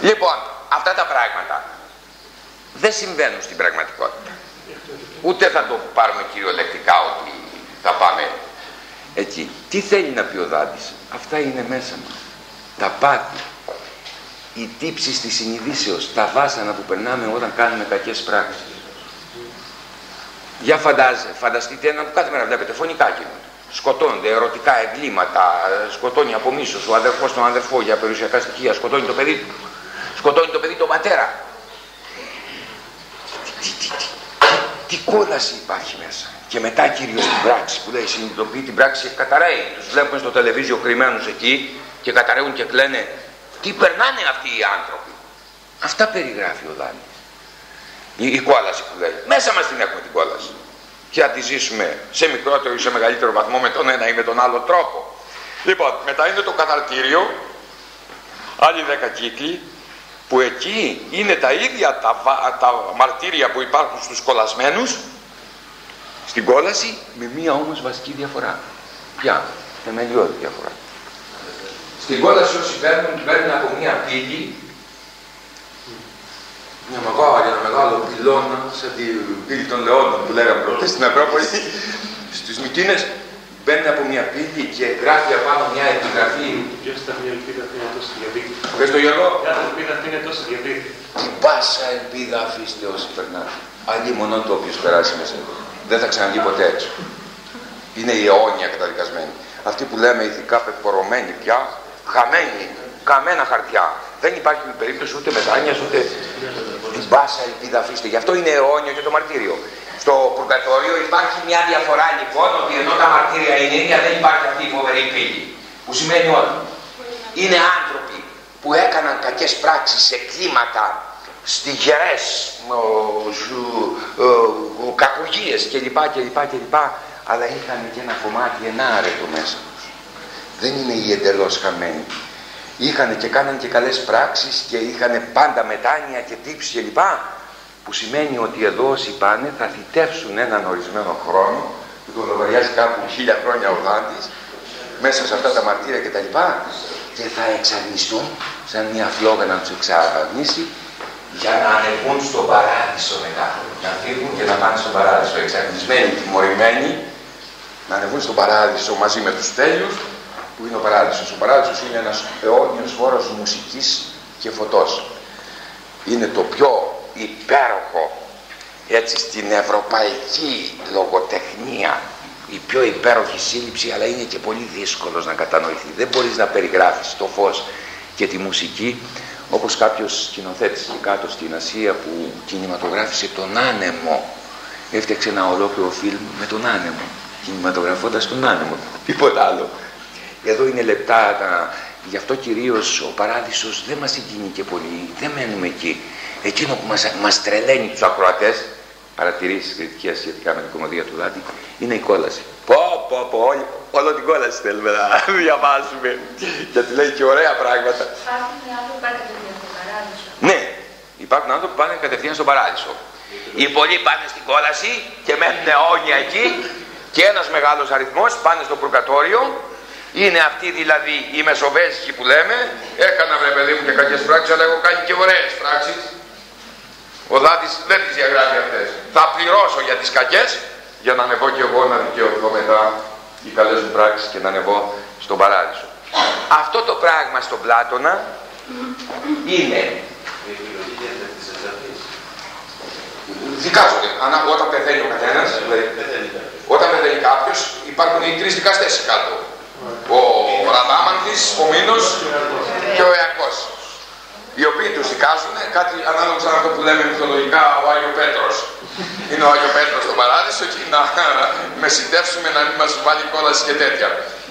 Λοιπόν, αυτά τα πράγματα δεν συμβαίνουν στην πραγματικότητα. Ούτε θα το πάρουμε κυριολεκτικά ότι θα πάμε εκεί. Τι θέλει να πει ο Δάντης, αυτά είναι μέσα μας, τα πάθη. Οι τύψεις της συνειδήσεως, τα βάσανα που περνάμε όταν κάνουμε κακές πράξεις. Για φανταστείτε έναν που κάθε μέρα βλέπετε φωνικά κείμενα. Σκοτώνονται ερωτικά εγκλήματα, σκοτώνει από μίσος ο αδερφός τον αδερφό για περιουσιακά στοιχεία, σκοτώνει το παιδί του, σκοτώνει το παιδί τον πατέρα. Τι κόλαση υπάρχει μέσα. Και μετά κυρίως την πράξη που λέει συνειδητοποιεί την πράξη και καταραίει. Τους βλέπουμε στο τηλεβίζιο κρυμμένους εκεί και καταραίουν και κλαίνε. Τι περνάνε αυτοί οι άνθρωποι. Αυτά περιγράφει ο Δάνης. Η κόλαση που λέει. Μέσα μας την έχουμε την κόλαση. Και αν τη ζήσουμε σε μικρότερο ή σε μεγαλύτερο βαθμό με τον ένα ή με τον άλλο τρόπο. Λοιπόν, μετά είναι το καταρτήριο. Άλλοι 10 κύκλοι. που εκεί είναι τα ίδια τα μαρτύρια που υπάρχουν στους κολλασμένους στην κόλαση, με μία όμως βασική διαφορά. Ποια? Θεμελιώδη διαφορά. Στην κόλαση όσοι παίρνουν από μία πύλη, ένα μεγάλο πυλώνα, σαν την πύλη των Λεόντων που λέγαμε πρώτα στην Ακρόπολη, στους Μικίνες, μπαίνει από μια πύλη και γράφει απάνω μια επιγραφή. Ποιος θα μια ελπίδα είναι τόσο διαδίκτυο. Πες το Γιώργο. Ποια ελπίδα είναι τόσο διαδίκτυο. Την πάσα ελπίδα αφήστε όσοι περνάτε. Αλλή μόνο το όποιος περάσει μέσα. Δεν θα ξαναγεί ποτέ έξω. Είναι η αιώνια καταδικασμένη. Αυτή που λέμε ηθικά πεπωρωμένη πια, χαμένη, καμένα χαρτιά. Δεν υπάρχει περίπτωση ούτε μετάνοιας, ούτε την πάσα ελπίδα αφήστε. Γι' αυτό είναι αιώνιο και το μαρτύριο. Στο Πουργκατόριο υπάρχει μια διαφορά λοιπόν, ότι ενώ τα μαρτύρια είναι ίδια, δεν υπάρχει αυτή η φοβερή πύλη. Που σημαίνει ότι είναι άνθρωποι που έκαναν κακές πράξεις σε κλίματα, στιγερές, κακουργίες κλπ. Αλλά είχαν και ένα κομμάτι ενάρετο μέσα τους. Δεν είναι οι εντελώς χαμένοι. Είχαν και κάναν και καλές πράξεις και είχαν πάντα μετάνοια και τύψεις κλπ. Που σημαίνει ότι εδώ όσοι πάνε θα θητεύσουν έναν ορισμένο χρόνο, που τον λογαριάζει κάπου 1000 χρόνια ο Δάντης, μέσα σε αυτά τα μαρτύρια κτλ. Και θα εξαρνιστούν, σαν μια φλόγα να του εξαρνίσει, για να ανεβούν στον παράδεισο μετά. Να φύγουν και να πάνε στον παράδεισο. Εξαρνισμένοι, τιμωρημένοι, να ανεβούν στον παράδεισο μαζί με του τέλειους, που είναι ο παράδεισος. Ο παράδεισος είναι ένας αιώνιος χώρος μουσικής και φωτός. Είναι το πιο υπέροχο, έτσι, στην ευρωπαϊκή λογοτεχνία, η πιο υπέροχη σύλληψη, αλλά είναι και πολύ δύσκολος να κατανοηθεί. Δεν μπορείς να περιγράφεις το φως και τη μουσική, όπως κάποιος σκηνοθέτης εκεί κάτω στην Ασία που κινηματογράφησε τον άνεμο. Έφτιαξε ένα ολόκληρο φιλμ με τον άνεμο, κινηματογραφώντας τον άνεμο, τίποτα άλλο. Εδώ είναι λεπτά, γι' αυτό κυρίως ο Παράδεισος δεν μας συγκινεί και πολύ, δεν μένουμε εκεί. Εκείνο που μας τρελαίνει τους ακροατές, παρατηρήσεις κριτικές σχετικά με την κομμωδία του Δάντη, είναι η κόλαση. Όλο την κόλαση θέλουμε να διαβάσουμε, γιατί λέει και ωραία πράγματα. Υπάρχουν άνθρωποι που πάνε κατευθείαν στον Παράδεισο. Ναι, υπάρχουν άνθρωποι που πάνε κατευθείαν στον Παράδεισο. Οι πολλοί πάνε στην κόλαση και μένουν αιώνια εκεί, και ένας μεγάλος αριθμός πάνε στο Πουργκατόριο. Είναι αυτοί δηλαδή οι μεσοβέζικοι που λέμε, έκανα βρε παιδί μου και κακές πράξεις, αλλά έχω κάνει και ωραίες πράξεις. Ο Δάντης δεν τις διαγράφει αυτές. Θα πληρώσω για τις κακές, για να ανεβώ και εγώ να δικαιωθώ μετά οι καλές μου πράξεις και να ανεβώ στον Παράδεισο. Αυτό το πράγμα στον Πλάτωνα είναι... Δικάζονται. Όταν πεθαίνει ο καθένας, όταν πεθαίνει κάποιος, υπάρχουν οι τρεις δικαστές κάτω. Ο Ραδάμανθης, ο Μήνος και ο Ιακός, οι οποίοι τους δικάζουν κάτι ανάλογο σαν αυτό που λέμε μυθολογικά ο Άγιος Πέτρος. Είναι ο Άγιος Πέτρος στον Παράδεισο και να με συντεύσουμε να μην μας βάλει κόλαση και τέτοια.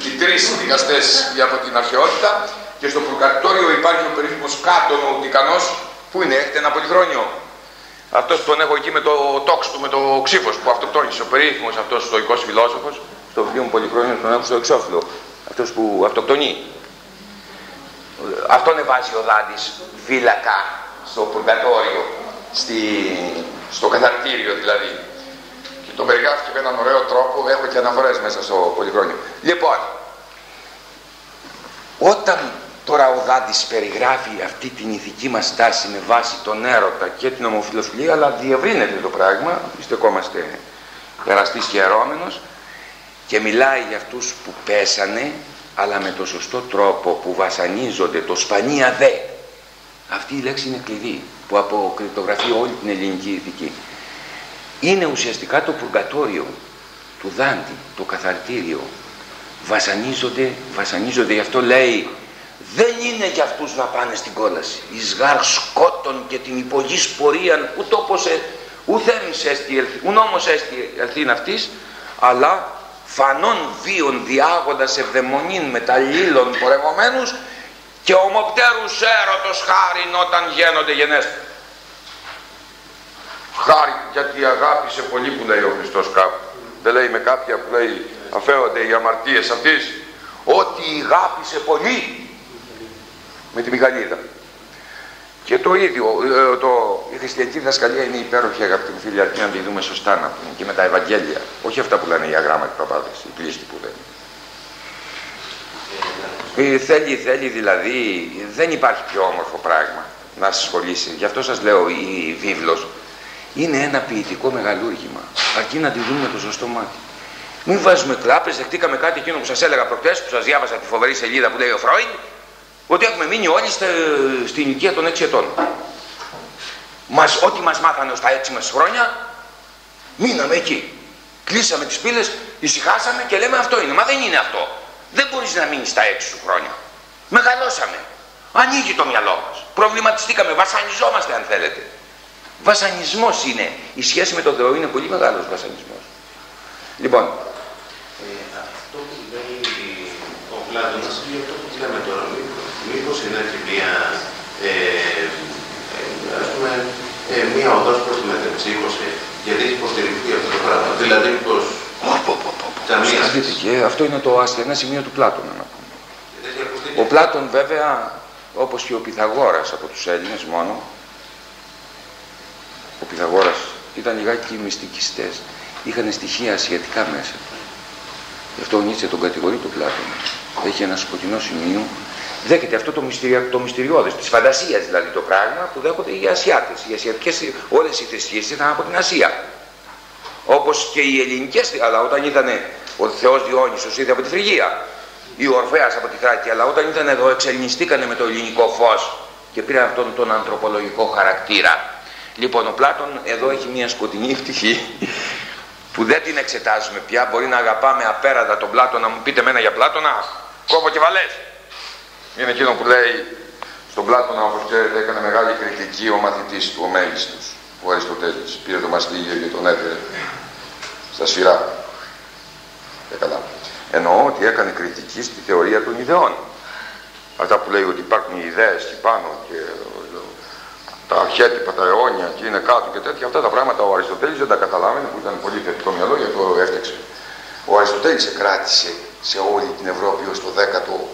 Οι τρεις δικαστές από την αρχαιότητα, και στο Πουργκατόριο υπάρχει ο περίφημος Κάτωνο ο Τικανός, που είναι, έχετε ένα πολυχρόνιο. Αυτός που τον έχω εκεί με το τόξο του, με το ξύφος που αυτοκτόνησε, ο περίφημος αυτός στοικός φιλόσοφος. Στο βιβλίο μου πολυχρόνιο τον έχω στο εξώφυλλο. Αυτός που αυτοκτονεί. Αυτόν εβάζει ο Δάντης φύλακα στο Πουργκατόριο, στο καθαρτήριο δηλαδή. Και τον περιγράφει με έναν ωραίο τρόπο, έχω και αναφορές μέσα στο πολυχρόνιο. Λοιπόν, όταν τώρα ο Δάντης περιγράφει αυτή την ηθική μας τάση με βάση τον έρωτα και την ομοφυλοφιλία, αλλά διευρύνεται το πράγμα, στεκόμαστε περαστής και ερώμενος, και μιλάει για αυτούς που πέσανε, αλλά με το σωστό τρόπο, που βασανίζονται, το σπανία δε. Αυτή η λέξη είναι κλειδί, που αποκρυπτογραφεί όλη την ελληνική ηθική. Είναι ουσιαστικά το Πουργκατόριο του Δάντη, το καθαρτήριο. Βασανίζονται, βασανίζονται, γι' αυτό λέει, δεν είναι για αυτούς να πάνε στην κόλαση. Εις γάρ σκότων και την υπογής πορείαν, ουθέμις έστι, ουνόμος έστι ελθήν αυτής, αλλά φανών βίων διάγοντας ευδαιμονήν με τα λύλων πορευομένους και ομοπτέρους έρωτος χάριν όταν γένονται γενέστε. Χάρη γιατί αγάπησε πολύ, που λέει ο Χριστός κάπου. Δεν λέει με κάποια που λέει αφέονται οι αμαρτίες αυτής. Ότι αγάπησε πολύ με τη Μιγαλίδα. Και το ίδιο, η χριστιανική διδασκαλία είναι υπέροχη, αγαπητοί μου φίλοι, αρκεί να τη δούμε σωστά, να πούμε, και με τα Ευαγγέλια. Όχι αυτά που λένε οι αγράμματοι παπάδες, οι πλήστοι που λένε. Θέλει δηλαδή, δεν υπάρχει πιο όμορφο πράγμα να σας σχολήσει. Γι' αυτό σας λέω, η βίβλος είναι ένα ποιητικό μεγαλούργημα. Αρκεί να τη δούμε με το ζωστό μάτι. Μην βάζουμε κλάπες, δεχτήκαμε κάτι εκείνο που σας έλεγα προχτές, που σας διάβασα τη φοβερή σελίδα που λέει ο Φρόιντ, ότι έχουμε μείνει όλοι στην ηλικία των 6 ετών. Ό,τι μας μάθανε στα 6 μας χρόνια, μείναμε εκεί. Κλείσαμε τις πύλες, ησυχάσαμε και λέμε αυτό είναι. Μα δεν είναι αυτό. Δεν μπορείς να μείνεις στα 6 σου χρόνια. Μεγαλώσαμε. Ανοίγει το μυαλό μας. Προβληματιστήκαμε. Βασανιζόμαστε, αν θέλετε. Βασανισμός είναι. Η σχέση με τον Θεό είναι πολύ μεγάλος βασανισμός. Λοιπόν. Αυτό που λέει ο Πλάτωνας, αυτό που λέμε τώρα, μήπως είναι και μία, ας πούμε, μία οδός προς τη μετεξίωση, γιατί έχει υποστηριχθεί αυτό το πράγμα. Δηλαδή, μήπως τα μία... Αυτό είναι το ασθενέ σημείο του Πλάτωνα, να πούμε. Ο Πλάτων, βέβαια, όπως και ο Πυθαγόρας από τους Έλληνες μόνο, ο Πυθαγόρας ήταν λιγάκι μυστικιστές. Είχαν στοιχεία ασιατικά μέσα. Γι' αυτό ο Νίτσε τον κατηγορεί τον Πλάτωνα. Έχει ένα σκοτεινό σημείο. Δέχεται αυτό το μυστηριώδες, της φαντασίας δηλαδή το πράγμα που δέχονται οι Ασιάτες. Οι ασιατικές, όλες οι θρησκείες ήταν από την Ασία. Όπως και οι ελληνικές, αλλά όταν ήταν ο Θεός Διόνυσος ήρθε από τη Φρυγία, ή ο Ορφέας από τη Θράκη, αλλά όταν ήταν εδώ εξελινιστήκανε με το ελληνικό φως και πήραν αυτόν τον ανθρωπολογικό χαρακτήρα. Λοιπόν, ο Πλάτων εδώ έχει μια σκοτεινή πτυχή που δεν την εξετάζουμε πια. Μπορεί να αγαπάμε απέραντα τον Πλάτωνα, μου πείτε μένα για Πλάτωνα, κόβω και βαλές. Είναι εκείνο που λέει στον Πλάτωνα, όπως ξέρετε, έκανε μεγάλη κριτική ο μαθητής του, ο μέγιστος, ο Αριστοτέλης. Πήρε το μαστίγιο και τον έφερε στα σφυρά. Εννοώ ότι έκανε κριτική στη θεωρία των ιδεών. Αυτά που λέει ότι υπάρχουν οι ιδέες και πάνω και τα αρχέτυπα, τα αιώνια και είναι κάτω και τέτοια, αυτά τα πράγματα ο Αριστοτέλης δεν τα καταλάβαινε, που ήταν πολύ θετικό μυαλό, γι' αυτό έφτιαξε. Ο Αριστοτέλης κράτησε σε όλη την Ευρώπη ως το 17ο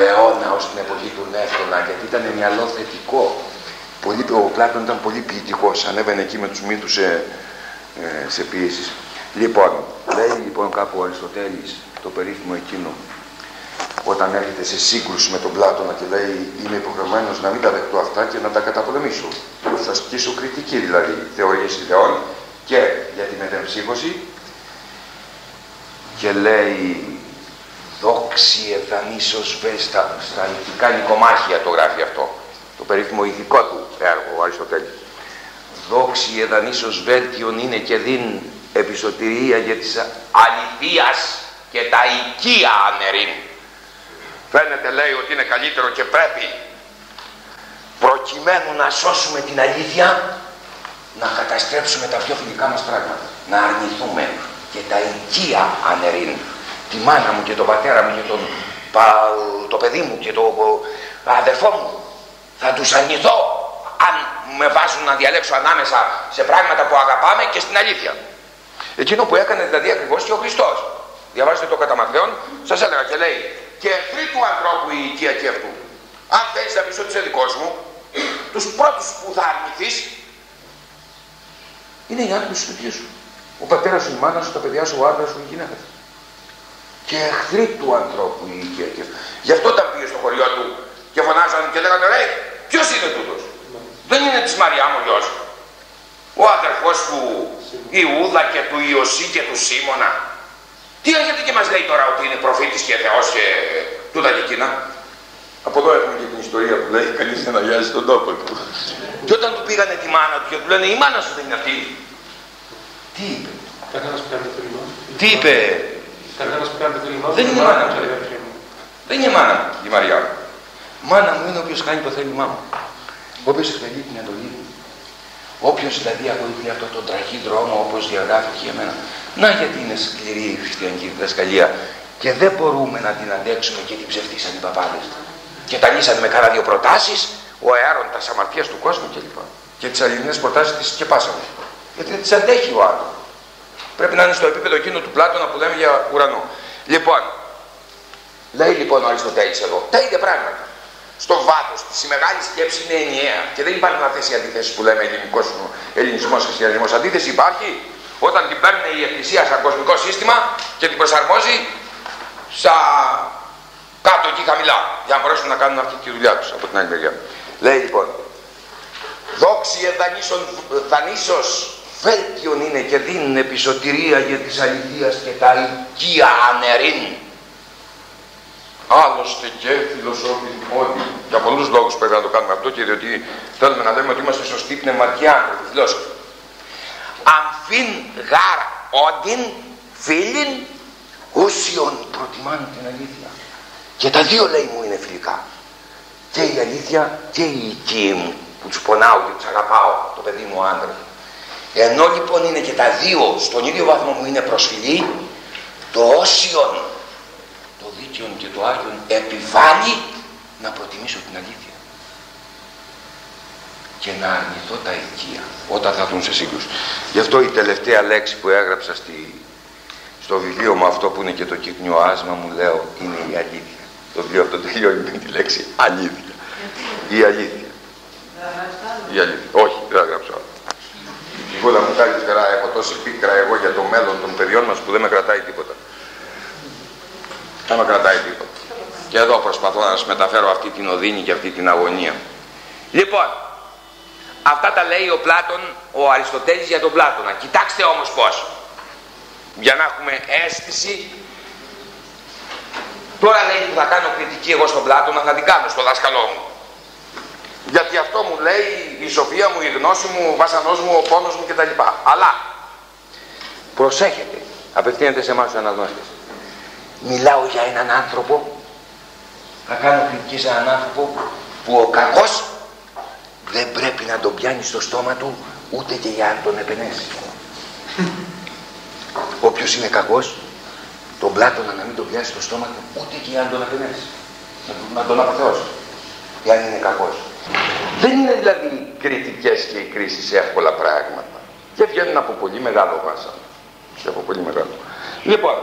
αιώνα, ως την εποχή του Νεύτωνα, γιατί ήταν μυαλό θετικό. Ο Πλάτων ήταν πολύ ποιητικός, ανέβαινε εκεί με τους μύθους σε ποιήσεις. Λοιπόν, λέει λοιπόν κάπου ο Αριστοτέλης το περίφημο εκείνο, όταν έρχεται σε σύγκρουση με τον Πλάτωνα και λέει είμαι υποχρεωμένος να μην τα δεχτώ αυτά και να τα καταπολεμήσω. Θα ασκήσω κριτική δηλαδή, θεωρίες ιδεών και για τη μετεμψύχωση. Και λέει δόξιε δανείσος βέστα, στα ηθικά νοικομάχια το γράφει αυτό. Το περίφημο ηθικό του έργο ο Αριστοτέλης. Δόξιε δανείσος βέλτιον είναι και δίν επισωτηρία για της αληθείας και τα οικία ανερήν. Φαίνεται λέει ότι είναι καλύτερο και πρέπει προκειμένου να σώσουμε την αλήθεια να καταστρέψουμε τα πιο φιλικά μας πράγματα. Να αρνηθούμε και τα οικία ανερήν. Τη μάνα μου και τον πατέρα μου και το παιδί μου και τον αδερφό μου. Θα τους αρνηθώ αν με βάζουν να διαλέξω ανάμεσα σε πράγματα που αγαπάμε και στην αλήθεια. Εκείνο που έκανε δηλαδή ακριβώς και ο Χριστός. Διαβάζετε το κατά Ματθαίον, σας έλεγα και λέει και εχθροί του ανθρώπου η οικία και αυτού. Αν θέλεις να πεις ότι είσαι δικός μου, τους πρώτους που θα αρνηθείς είναι οι άνθρωποι της οικίας σου. Ο πατέρας σου, η μάνα σου, τα παιδιά σου, ο άντρας σου, η γυναίκα σου. Και εχθροί του ανθρώπου η οικία και αυτού. Γι' αυτό τα πήγε στο χωριό του και φωνάζανε και λέγανε ρε, ποιος είναι τούτος. Δεν είναι της Μαριάμ ο γιος. Ο αδερφός του Ιούδα και του Ιωσή και του Σίμωνα. Τι έρχεται και μας λέει τώρα ότι είναι προφήτης και Θεός και τούτα και εκείνα. Από εδώ έχουμε και την ιστορία που λέει κανείς δεν αγιάζει τον τόπο του. Και όταν του πήγανε τη μάνα του και του λένε η μάνα σου δεν είναι αυτή. Τι είπε. Τι είπε. Δεν είναι μάνα μου. Δεν είναι μάνα μου η Μαριά. Μάνα μου είναι όποιος κάνει το θέλημά μου. Όποιος εκτελεί την εντολή μου. Όποιος δηλαδή ακολουθεί αυτόν τον τραχή δρόμο όπως διαγράφηκε για μένα. Να γιατί είναι σκληρή η χριστιανική διδασκαλία και δεν μπορούμε να την αντέξουμε και την ψευτίσαν οι παπάδες. Και τα λύσανε με κάνα δύο προτάσεις, ο αέροντας αμαρτίας του κόσμου κλπ. Και τις αλληνές προτάσεις τις σκεπάσαμε. Γιατί δεν τις αντέχει ο άλλος. Πρέπει να είναι στο επίπεδο εκείνο του Πλάτωνα που λέμε για ουρανό. Λοιπόν, λέει λοιπόν ο Αριστοτέλης εδώ, τα ίδια πράγματα. στο βάθος της, η μεγάλη σκέψη είναι ενιαία και δεν υπάρχει αυτές οι αντίθεσεις που λέμε ελληνισμός, χριστιανισμός. Αντίθεση υπάρχει όταν την παίρνει η Εκκλησία σαν κοσμικό σύστημα και την προσαρμόζει σαν κάτω εκεί χαμηλά, για να μπορέσουν να κάνουν αυτή τη δουλειά τους από την άλλη μεριά. Λέει λοιπόν, δόξιε δανείσος φέλτιον είναι και δίνουν επισωτηρία για της αληθείας και τα οικία ανερήν. Άλλωστε και φιλοσοφισμότη, για πολλούς λόγους πρέπει να το κάνουμε αυτό και διότι θέλουμε να δούμε ότι είμαστε σωστοί πνευματιά, φιλόσοφοι. Αμφίν γαρ όντιν φίλην όσιον προτιμάνε την αλήθεια. Και τα δύο λέει μου είναι φιλικά. Και η αλήθεια και η οικία μου που τους πονάω και τους αγαπάω, το παιδί μου άντρα. Ενώ λοιπόν είναι και τα δύο στον ίδιο βαθμό μου είναι προσφυλή, το όσιον, το δίκαιο και το άγιον επιβάλλει να προτιμήσω την αλήθεια και να αρνηθώ τα οικεία όταν θα δουν σε σύγκρουση. Γι' αυτό η τελευταία λέξη που έγραψα στο βιβλίο μου αυτό που είναι και το κύκνιο άσμα μου, λέω, είναι η αλήθεια. Το βιβλίο αυτό τελειώνει με τη λέξη αλήθεια. Η αλήθεια. Η αλήθεια. Όχι, δεν θα γράψω άλλο. Τίποτα μου κάνει φτερά, έχω τόση πίκρα εγώ για το μέλλον των παιδιών μας που δεν με κρατάει τίποτα. Δεν με κρατάει τίποτα. Και εδώ προσπαθώ να σας μεταφέρω αυτή την οδύνη και αυτή την αγωνία. Λοιπόν, αυτά τα λέει ο Πλάτων, ο Αριστοτέλης για τον Πλάτωνα. Κοιτάξτε όμως πώς. Για να έχουμε αίσθηση. Τώρα λέει που θα κάνω κριτική εγώ στον Πλάτωνα, θα την κάνω στο δάσκαλό μου. Γιατί αυτό μου λέει η σοφία μου, η γνώση μου, ο βασανός μου, ο πόνος μου κτλ. Αλλά, προσέχετε, απευθύνεται σε εμάς τους αναγνώστες. Μιλάω για έναν άνθρωπο, θα κάνω κριτική σε έναν άνθρωπο που ο κακός δεν πρέπει να τον πιάνει στο στόμα του ούτε και για να τον επενέσει. Όποιος είναι κακός, τον Πλάτωνα να μην τον πιάσει στο στόμα του ούτε και για να τον επενέσει. Να τον αποθεώσει. Εάν είναι κακός. Δεν είναι δηλαδή οι κριτικές και οι κρίσεις εύκολα πράγματα. Και βγαίνουν από πολύ μεγάλο βάσανο. Και από πολύ μεγάλο. Λοιπόν,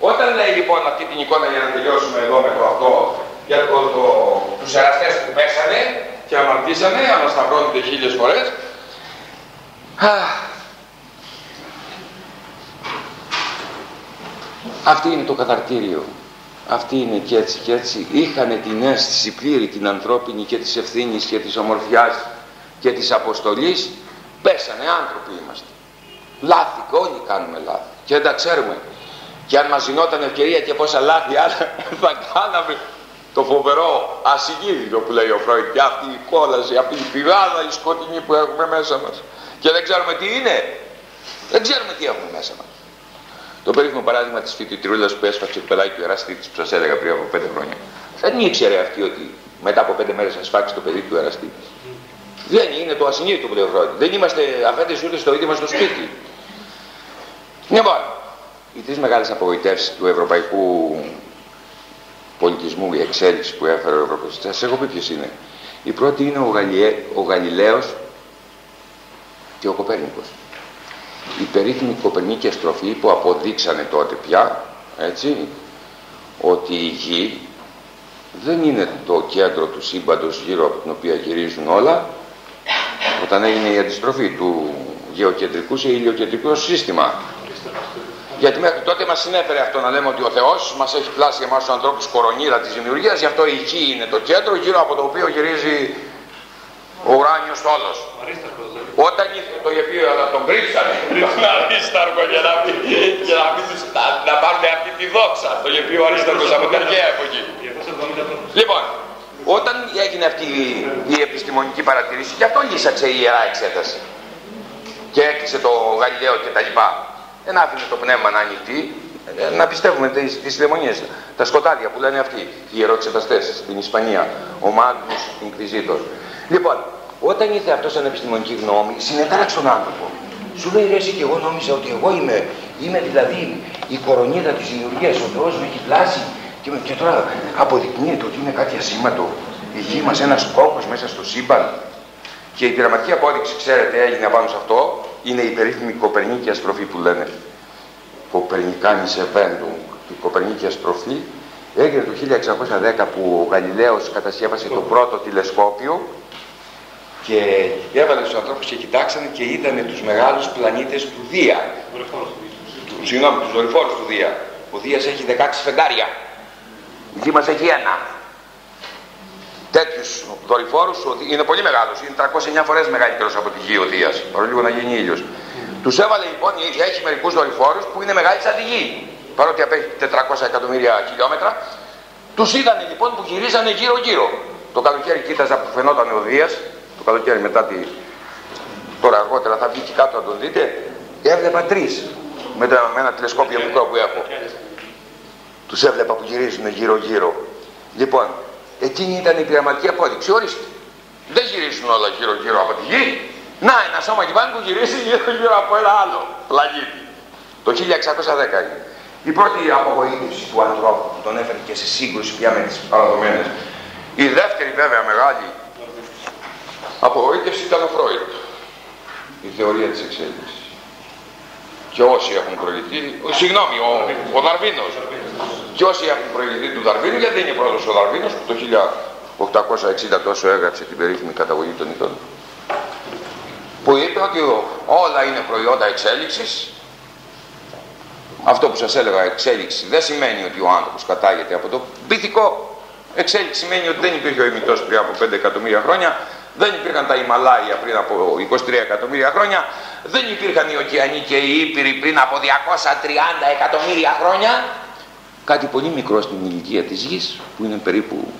όταν λέει λοιπόν αυτή την εικόνα για να τελειώσουμε εδώ με το αυτό, για τους εραστές που πέσανε και αμαρτήσανε, ανασταυρώνονται 1000 φορές. Αυτή είναι το καταρτήριο. Αυτή είναι και έτσι και έτσι. Είχανε την αίσθηση πλήρη την ανθρώπινη και της ευθύνης και της ομορφιάς και της αποστολής. Πέσανε, άνθρωποι είμαστε. Λάθη, όλοι κάνουμε λάθη. Και δεν τα ξέρουμε. Και αν μας δινόταν ευκαιρία και πόσα λάθη άλλα θα κάναμε. Το φοβερό ασυγίδιο που λέει ο Φρόιντ. Και αυτή η κόλαση, αυτή η πηγάδα, η σκοτεινή που έχουμε μέσα μας. Και δεν ξέρουμε τι είναι. Δεν ξέρουμε τι έχουμε μέσα μας. Το περίφημο παράδειγμα της φοιτητρούλας που έσφαξε το πελάκι του εραστή της, που σας έλεγα πριν από 5 χρόνια. Δεν ήξερε αυτή ότι μετά από 5 μέρες θα σφάξει το παιδί του εραστή. Δεν είναι το ασυνείδητο που λέει ο Φρόιντ. Δεν είμαστε αφέντες ούτε στο ίδιο μας το σπίτι. Λοιπόν, οι 3 μεγάλες απογοητεύσεις του ευρωπαϊκού πολιτισμού, η εξέλιξη που έφερε ο Ευρωπαϊκός. Σας έχω πει ποιος είναι. Η πρώτη είναι ο Γαλιλαίος και ο Κοπέρνικος. Η περίφημη κοπερνική στροφή που αποδείξανε τότε πια, έτσι, ότι η γη δεν είναι το κέντρο του σύμπαντος γύρω από την οποία γυρίζουν όλα, όταν έγινε η αντιστροφή του γεωκεντρικού σε ηλιοκεντρικό σύστημα. Γιατί μέχρι τότε μας συνέφερε αυτό να λέμε ότι ο Θεός μας έχει πλάσει για εμάς τους ανθρώπους κορονίδα της δημιουργίας, γι' αυτό η γη είναι το κέντρο γύρω από το οποίο γυρίζει ο ουράνιος όλος. Όταν ήρθε το γεφύριο να τον κρύψανε, τον Αρίσταρκο για να πάρουν αυτή τη δόξα, το γεφύριο ο Αρίσταρκος από την αρχαία εποχή. Λοιπόν, όταν έγινε αυτή η επιστημονική παρατηρήση, γι' αυτό λύσαξε η Ιερά Εξέταση και έκλεισε το Γαλιλαίο κτλ. Δεν άφηνε το πνεύμα να ανοιχτεί, να πιστεύουμε τις δαιμονίες, τα σκοτάδια που λένε αυτοί οι ιεροξεταστές στην Ισπανία, ο Μάγνους Ινκουιζίτορ. Λοιπόν, όταν ήρθε αυτό σαν επιστημονική γνώμη, συνετάραξε τον άνθρωπο. Σου λέει ρε εσύ και εγώ νόμιζα ότι εγώ είμαι δηλαδή η κορονίδα της δημιουργίας, ο Θεός με έχει πλάσει και τώρα αποδεικνύεται ότι είναι κάτι ασήμαντο. Η γη μας ένας κόκκος μέσα στο σύμπαν. Και η πειραματική απόδειξη, ξέρετε, έγινε πάνω σε αυτό, είναι η περίφημη κοπερνίκια στροφή που λένε. Κοπερνικάνης Εβέντουμ. Η κοπερνίκια στροφή Έγινε το 1610 που ο Γαλιλαίος κατασκεύασε το πρώτο τηλεσκόπιο και έβαλε τους ανθρώπους και κοιτάξανε και είδανε τους μεγάλους πλανήτες του Δία. Συγγνώμη, τους δορυφόρους του Δία. Ο Δίας έχει 16 φεγγάρια. Η Γη μας έχει ένα. Τέτοιους δορυφόρους, είναι πολύ μεγάλος, είναι 309 φορές μεγαλύτερος από τη Γη ο Δίας. Παρόλο λίγο να γίνει ήλιος. Τους έβαλε λοιπόν η ίδια, έχει μερικούς δορυφόρους που είναι μεγάλοι σαν τη Γη. Παρότι απέχει 400 εκατομμύρια χιλιόμετρα, τους είδανε λοιπόν που γυρίζανε γύρω-γύρω. Το καλοκαίρι κοίταζα που φαινόταν ο Δίας, το καλοκαίρι μετά τη... Τώρα αργότερα θα βγει και κάτω να τον δείτε. Έβλεπα τρεις με ένα τηλεσκόπιο μικρό που έχω. Τους έβλεπα που γυρίζουν γύρω-γύρω. Λοιπόν, εκείνη ήταν η πειραματική απόδειξη. Ορίστε. Δεν γυρίζουν όλα γύρω-γύρω από τη Γη. Να, ένα σώμα κυβάνι που γυρίζει γύρω-γύρω από ένα άλλο πλανήτη. Το 1610 είναι. Η πρώτη απογοήτευση του ανθρώπου που τον έφερε και σε σύγκρουση πια με τις παραδομένες. Η δεύτερη βέβαια μεγάλη απογοήτευση ήταν ο Φρόιντ. Η θεωρία της εξέλιξης. Και όσοι έχουν προηγηθεί, συγγνώμη, ο Δαρβίνος. Και όσοι έχουν προηγηθεί του Δαρβίνου, γιατί είναι πρώτος ο Δαρβίνος που το 1860 τόσο έγραψε την περίφημη καταγωγή των ηθών. Που είπε ότι όλα είναι προϊόντα εξέλιξης. Αυτό που σας έλεγα, εξέλιξη, δεν σημαίνει ότι ο άνθρωπος κατάγεται από το βυθικό. Εξέλιξη σημαίνει ότι δεν υπήρχε ο ημιτός πριν από 5 εκατομμύρια χρόνια, δεν υπήρχαν τα Ιμαλάια πριν από 23 εκατομμύρια χρόνια, δεν υπήρχαν οι ωκεανοί και οι ήπειροι πριν από 230 εκατομμύρια χρόνια. Κάτι πολύ μικρό στην ηλικία της Γης, που είναι περίπου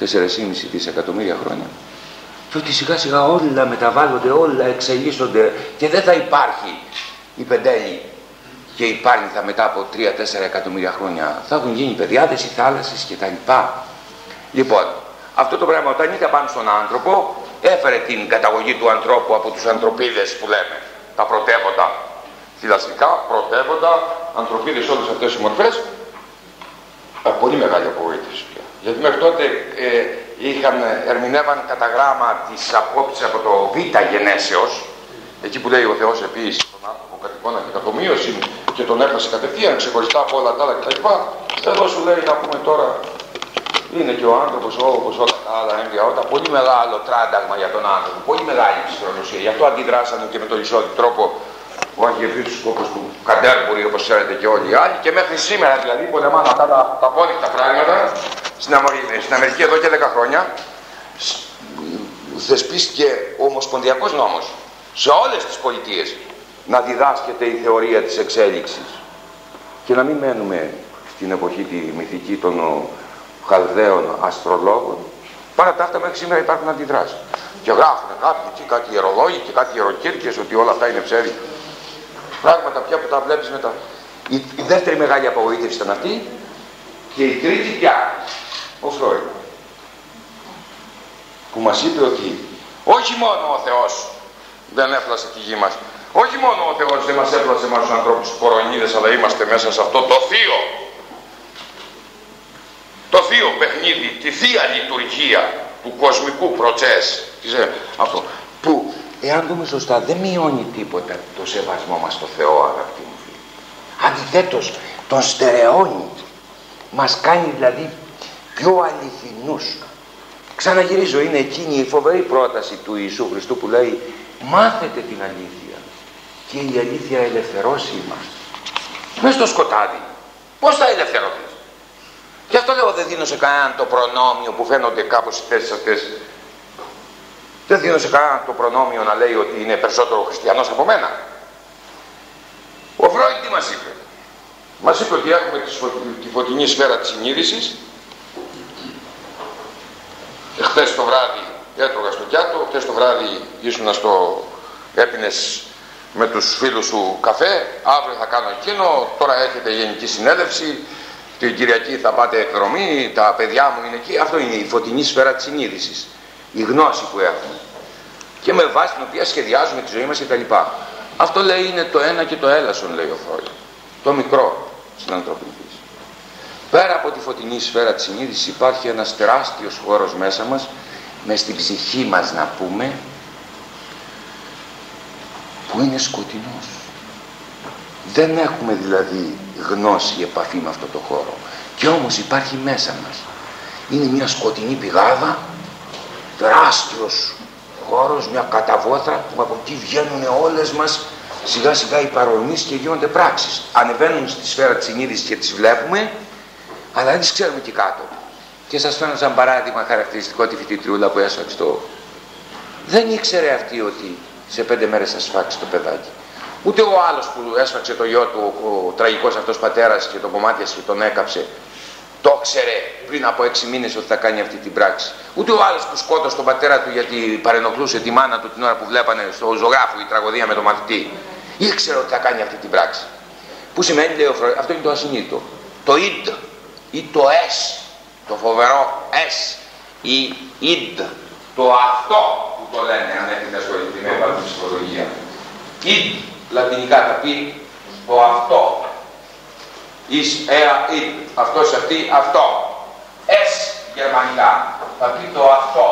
4,5 δισεκατομμύρια χρόνια. Και ότι σιγά σιγά όλα μεταβάλλονται, όλα εξελίσσονται και δεν θα υπάρχει η πεντέλη. Και οι πάρνηθα μετά από 3-4 εκατομμύρια χρόνια θα έχουν γίνει παιδιάδες, οι θάλασσες κτλ. Λοιπόν, αυτό το πράγμα όταν ήταν πάνω στον άνθρωπο, έφερε την καταγωγή του ανθρώπου από τους ανθρωπίδες που λέμε. Τα πρωτεύοντα, θηλαστικά, πρωτεύοντα, ανθρωπίδες, όλες αυτές οι μορφές. Πολύ μεγάλη απογοήτευση πια. Γιατί μέχρι τότε ερμηνεύαν κατά γράμμα τις απόψεις από το Β γενέσεως, εκεί που λέει ο Θεός επίσης. Κατοικόνα και κακομοίωση και τον έχασε κατευθείαν ξεχωριστά από όλα τα άλλα κτλ. Εδώ σου λέει να πούμε τώρα είναι και ο άνθρωπος όπως όλα τα άλλα έμβια, πολύ μεγάλο τράνταγμα για τον άνθρωπο, πολύ μεγάλη ψυχολογία. Γι' αυτό αντιδράσανε και με τον ισόδη τρόπο ο αρχιεπίσκοπος όπως του Καντέρμπουρη, όπως ξέρετε και όλοι οι άλλοι, και μέχρι σήμερα δηλαδή πολεμάνε αυτά τα απόδεικτα πράγματα στην Αμερική εδώ και 10 χρόνια. Θεσπίστηκε ο ομοσπονδιακός νόμος σε όλες τις πολιτείες. Να διδάσκεται η θεωρία της εξέλιξης και να μην μένουμε στην εποχή τη μυθική των χαλδαίων αστρολόγων. Παρά τα αυτά μέχρι σήμερα υπάρχουν αντιδράσεις. Και γράφουν κάποιοι και κάτι ιερολόγοι και κάτι ιεροκήρυκες ότι όλα αυτά είναι ψεύδι. Πράγματα πια που τα βλέπεις μετά. Η δεύτερη μεγάλη απογοήτευση ήταν αυτή και η τρίτη πια, ο Φρόιντ. Που μας είπε ότι όχι μόνο ο Θεός δεν έφλασε τη γη μας. Όχι μόνο ο Θεός δεν μας έφλασε εμάς τους ανθρώπους κορονίδες, αλλά είμαστε μέσα σε αυτό το θείο παιχνίδι, τη θεία λειτουργία του κοσμικού προτσές. Αυτό που, εάν δούμε σωστά, δεν μειώνει τίποτα το σεβασμό μας στο Θεό, αγαπητοί μου φίλοι. Αντιθέτως, τον στερεώνει. Μας κάνει δηλαδή πιο αληθινούς. Ξαναγυρίζω, είναι εκείνη η φοβερή πρόταση του Ιησού Χριστού που λέει «Μάθετε την αλήθεια». Και η αλήθεια ελευθερώσει είμαστε. Μες στο σκοτάδι. Πώς θα ελευθερωθείς. Γι' αυτό λέω δεν δίνω σε κανέναν το προνόμιο που φαίνονται κάπως οι θέσεις αυτές. Δεν δίνω σε κανέναν το προνόμιο να λέει ότι είναι περισσότερο χριστιανός από μένα. Ο Φρόιντ τι μας είπε. Μας είπε ότι έχουμε τη φωτεινή σφαίρα της συνείδησης. Χθες το βράδυ έτρωγα στο πιάτο. Χθες το βράδυ ήσουνα έπινες με τους φίλους σου καφέ, αύριο θα κάνω εκείνο, τώρα έχετε γενική συνέλευση, την Κυριακή θα πάτε εκδρομή, τα παιδιά μου είναι εκεί. Αυτό είναι η φωτεινή σφαίρα της συνείδησης, η γνώση που έχουμε και με βάση την οποία σχεδιάζουμε τη ζωή μας κτλ. Αυτό λέει είναι το ένα και το έλασον, λέει ο Φρόιντ, το μικρό στην ανθρωπινή φύση. Πέρα από τη φωτεινή σφαίρα της συνείδησης υπάρχει ένας τεράστιος χώρος μέσα μας, μες στην ψυχή μας να πούμε, που είναι σκοτεινός. Δεν έχουμε δηλαδή γνώση, επαφή με αυτό το χώρο. Κι όμως υπάρχει μέσα μας. Είναι μια σκοτεινή πηγάδα, τεράστιος χώρος, μια καταβόθρα που από εκεί βγαίνουν όλες μας σιγά σιγά οι παρορμίες και γίνονται πράξεις. Ανεβαίνουν στη σφαίρα της συνείδησης και τις βλέπουμε, αλλά δεν τις ξέρουμε και κάτω. Και σας φέρνω σαν παράδειγμα χαρακτηριστικό τη φοιτητριούλα που έσφαξε το. Δεν ήξερε αυτή ότι σε 5 μέρες θα σφάξει το παιδάκι. Ούτε ο άλλος που έσφαξε το γιο του, ο τραγικός αυτός πατέρας και τον κομμάτιασε και τον έκαψε, το ξέρε πριν από 6 μήνες ότι θα κάνει αυτή την πράξη. Ούτε ο άλλος που σκότωσε τον πατέρα του γιατί παρενοχλούσε τη μάνα του την ώρα που βλέπανε στο ζωγράφο η τραγωδία με τον μαθητή. Ήξερε ότι θα κάνει αυτή την πράξη. Που σημαίνει, λέει ο Φροϊντ, αυτό είναι το ασυνείδητο. Το id ή το es, το φοβερό es ή id, το αυτό που το λένε, αν έχετε ασχοληθεί με παραψυχολογία. Id, λατινικά θα πει το αυτό. Εις, ea, id, αυτός, αυτή, αυτό. Es, γερμανικά, θα πει το αυτό.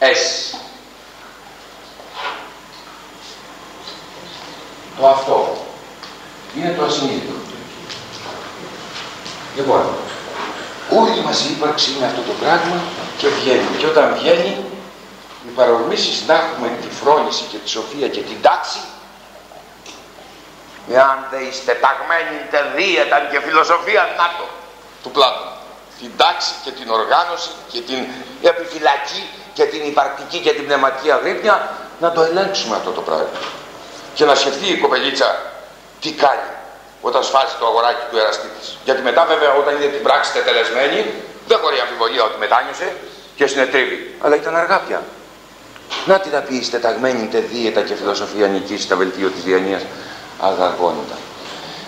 Es. Το αυτό. Είναι το ασυνείδητο. Λοιπόν, όλη μας η ύπαρξη είναι αυτό το πράγμα και βγαίνει. Και όταν βγαίνει, οι παρορμήσεις να έχουμε τη φρόνηση και τη σοφία και την τάξη. Εάν δεν είστε ταγμένοι δίαιτα και φιλοσοφία, να το, του Πλάτου. Την τάξη και την οργάνωση και την επιφυλακή και την υπαρκτική και την πνευματική αγρύπνια, να το ελέγξουμε αυτό το πράγμα. Και να σκεφτεί η κοπελίτσα τι κάνει όταν σφάζει το αγοράκι του εραστή της. Γιατί μετά, βέβαια, όταν είδε την πράξη τετελεσμένη, δεν χωρεί αμφιβολία ότι μετάνιωσε και συνετρίβει. Αλλά ήταν αργά πια. Να τι θα πει, είστε ταγμένοι δίαιτα και φιλοσοφία, νικήσει στα βελτίο της Διανοίας. Αγαργόνητα.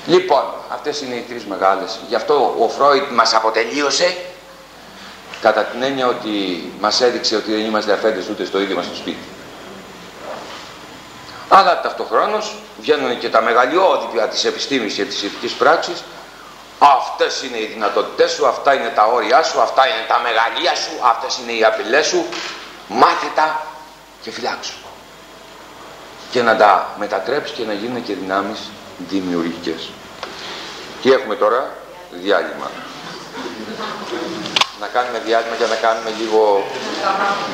Λοιπόν, αυτές είναι οι τρεις μεγάλες. Γι' αυτό ο Φρόιντ μας αποτελείωσε κατά την έννοια ότι μας έδειξε ότι δεν είμαστε αφέντες ούτε στο ίδιο μας το σπίτι. Αλλά ταυτοχρόνως βγαίνουν και τα μεγαλειώδη της επιστήμης και της ηθικής πράξης. Αυτές είναι οι δυνατότητές σου, αυτά είναι τα όρια σου, αυτά είναι τα μεγαλεία σου, αυτές είναι οι απειλές σου. Μάθε τα και φυλάξου. Και να τα μετατρέψει και να γίνουν και δυνάμεις δημιουργικές. Και έχουμε τώρα διάλειμμα. Να κάνουμε διάλειμμα και να κάνουμε λίγο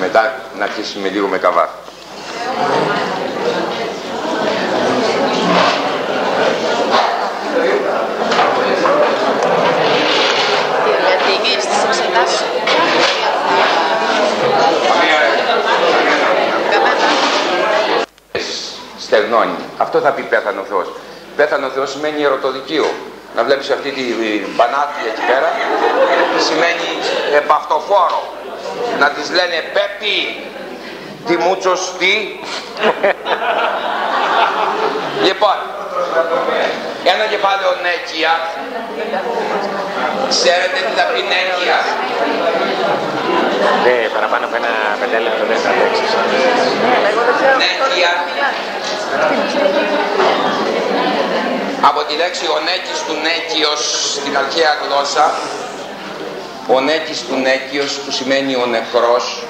μετά, να αρχίσουμε λίγο με Καβάφη. Στεγνώνει. Αυτό θα πει πέθανε ο Θεός. Πέθανε ο Θεός σημαίνει ερωτοδικείο. Να βλέπεις αυτή τη μπανάτια εκεί πέρα, σημαίνει επαυτοφόρο. Να τις λένε Πέπι, τι μούτσος, τι. Λοιπόν, ένα κεφάλαιο νέκια. Ξέρετε τι θα πει νέκια. Ναι, παραπάνω από ένα 5 λεπτό δεν θα λέξεις. Νέκια. Από τη λέξη ο νέκης του νέκιος στην αρχαία γλώσσα, ο νέκης του νέκιος που σημαίνει ο νεκρός.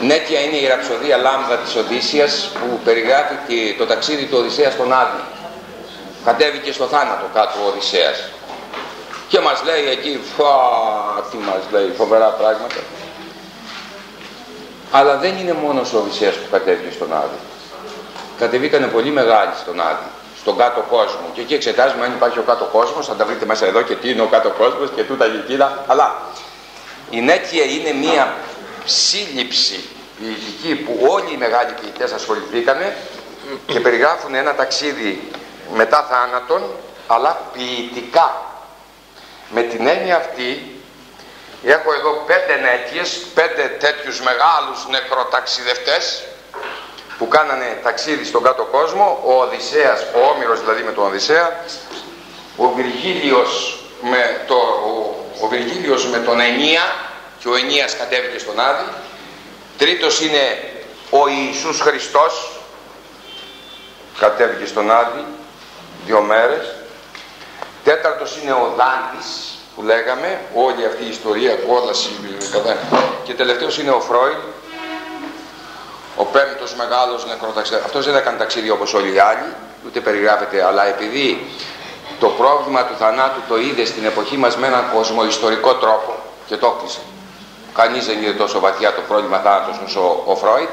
Νέκια είναι η ραψοδία λάμδα της Οδύσσιας που περιγράφει το ταξίδι του Οδυσσέα στον Άδη. Κατέβηκε στο θάνατο κάτω ο Οδυσσέας και μας λέει εκεί τι μας λέει, φοβερά πράγματα. Αλλά δεν είναι μόνος ο Οδυσσέας που κατέβηκε στον Άδη. Κατεβήκανε πολύ μεγάλοι στον Άδη, στον κάτω κόσμο. Και εκεί εξετάζουμε αν υπάρχει ο κάτω κόσμος, θα τα βρείτε μέσα εδώ και τι είναι ο κάτω κόσμος και τούτα γλυκίδα. Αλλά η νέκεια είναι μία σύλληψη ποιητική που όλοι οι μεγάλοι ποιητές ασχοληθήκανε και περιγράφουν ένα ταξίδι μετά θάνατον, αλλά ποιητικά. Με την έννοια αυτή, έχω εδώ 5 νέκειες, 5 τέτοιους μεγάλους νεκροταξιδευτές που κάνανε ταξίδι στον κάτω κόσμο, ο Οδυσσέας, ο Όμηρος δηλαδή με τον Οδυσσέα, ο Βυργίλιος με τον Ενία, και ο Ενίας κατέβηκε στον Άδη. Τρίτος είναι ο Ιησούς Χριστός, κατέβηκε στον Άδη 2 μέρες. Τέταρτος είναι ο Δάντης που λέγαμε, όλη αυτή η ιστορία, κόλαση, και τελευταίος είναι ο Φρόιντ. Ο πέμπτος μεγάλος νεκροταξιδευτής. Αυτός δεν έκανε ταξίδι όπως όλοι οι άλλοι, ούτε περιγράφεται, αλλά επειδή το πρόβλημα του θανάτου το είδε στην εποχή μας με έναν κοσμοϊστορικό τρόπο και το έκλεισε. Κανείς δεν είδε τόσο βαθιά το πρόβλημα θάνατος όσο ο Φρόιντ,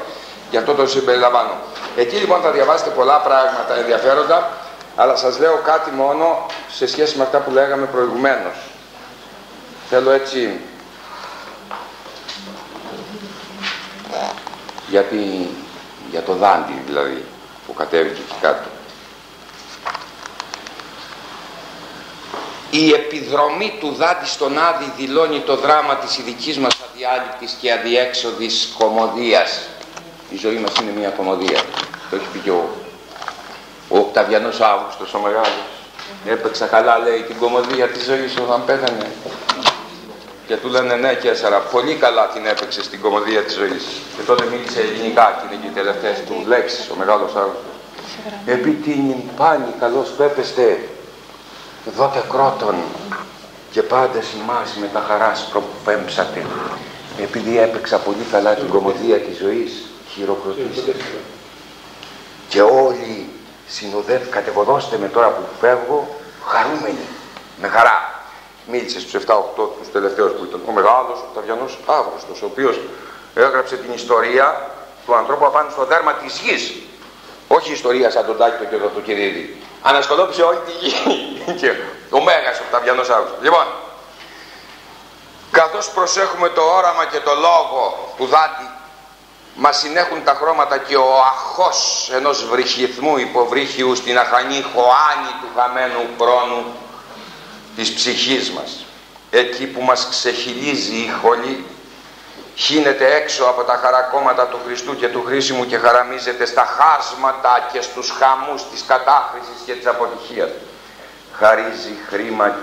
γι' αυτό το συμπεριλαμβάνω. Εκεί λοιπόν θα διαβάσετε πολλά πράγματα ενδιαφέροντα, αλλά σας λέω κάτι μόνο σε σχέση με αυτά που λέγαμε προηγουμένως. Θέλω έτσι, για το Δάντη δηλαδή, που κατέβηκε εκεί κάτω. Η επιδρομή του Δάντη στον Άδη δηλώνει το δράμα της ειδικής μας αδιάλειπτης και αδιέξοδης κωμωδίας. Η ζωή μας είναι μια κωμωδία. Το έχει πει και ο Οκταβιανός Αύγουστος, ο μεγάλος. Έπαιξα καλά, λέει, την κωμωδία της ζωής όταν πέθανε. Και του λένε ναι, Κέσσαρα, πολύ καλά την έπαιξε στην κωμωδία της ζωής. Και τότε μίλησε ελληνικά και είναι και οι τελευταίες του λέξεις, ο μεγάλος Αύγουστος. Επί την πάνη καλώς πέπεστε, δότε κρότον και πάντες ημάς με τα χαράς προπέμψατε. Επειδή έπαιξα πολύ καλά την κωμωδία της ζωής, χειροκροτήστε. Και όλοι συνοδεύτε, κατεβοδώστε με τώρα που φεύγω, χαρούμενοι, με χαρά. Μίλησε στους 7-8 τους τελευταίους που ήταν ο μεγάλος Οκταβιανός Αύγουστος, ο οποίος έγραψε την ιστορία του ανθρώπου απάνω στο δέρμα της γης. Όχι η ιστορία σαν τον Τάκητο και τον Κυρίδη. Ανασκολόψε όλη τη γη και ο Μέγας Οκταβιανός Αύγουστος. Λοιπόν, καθώς προσέχουμε το όραμα και το λόγο του Δάντη, μας συνέχουν τα χρώματα και ο αχός ενός βρυχυθμού υποβρύχιου στην αχανή χωάνη του χαμένου χρόνου της ψυχής μας. Εκεί που μας ξεχυλίζει η χολή, χύνεται έξω από τα χαρακόμματα του Χριστού και του Χρήσιμου και χαραμίζεται στα χάσματα και στους χαμούς της κατάχρησης και της αποτυχίας. Χαρίζει χρήμα,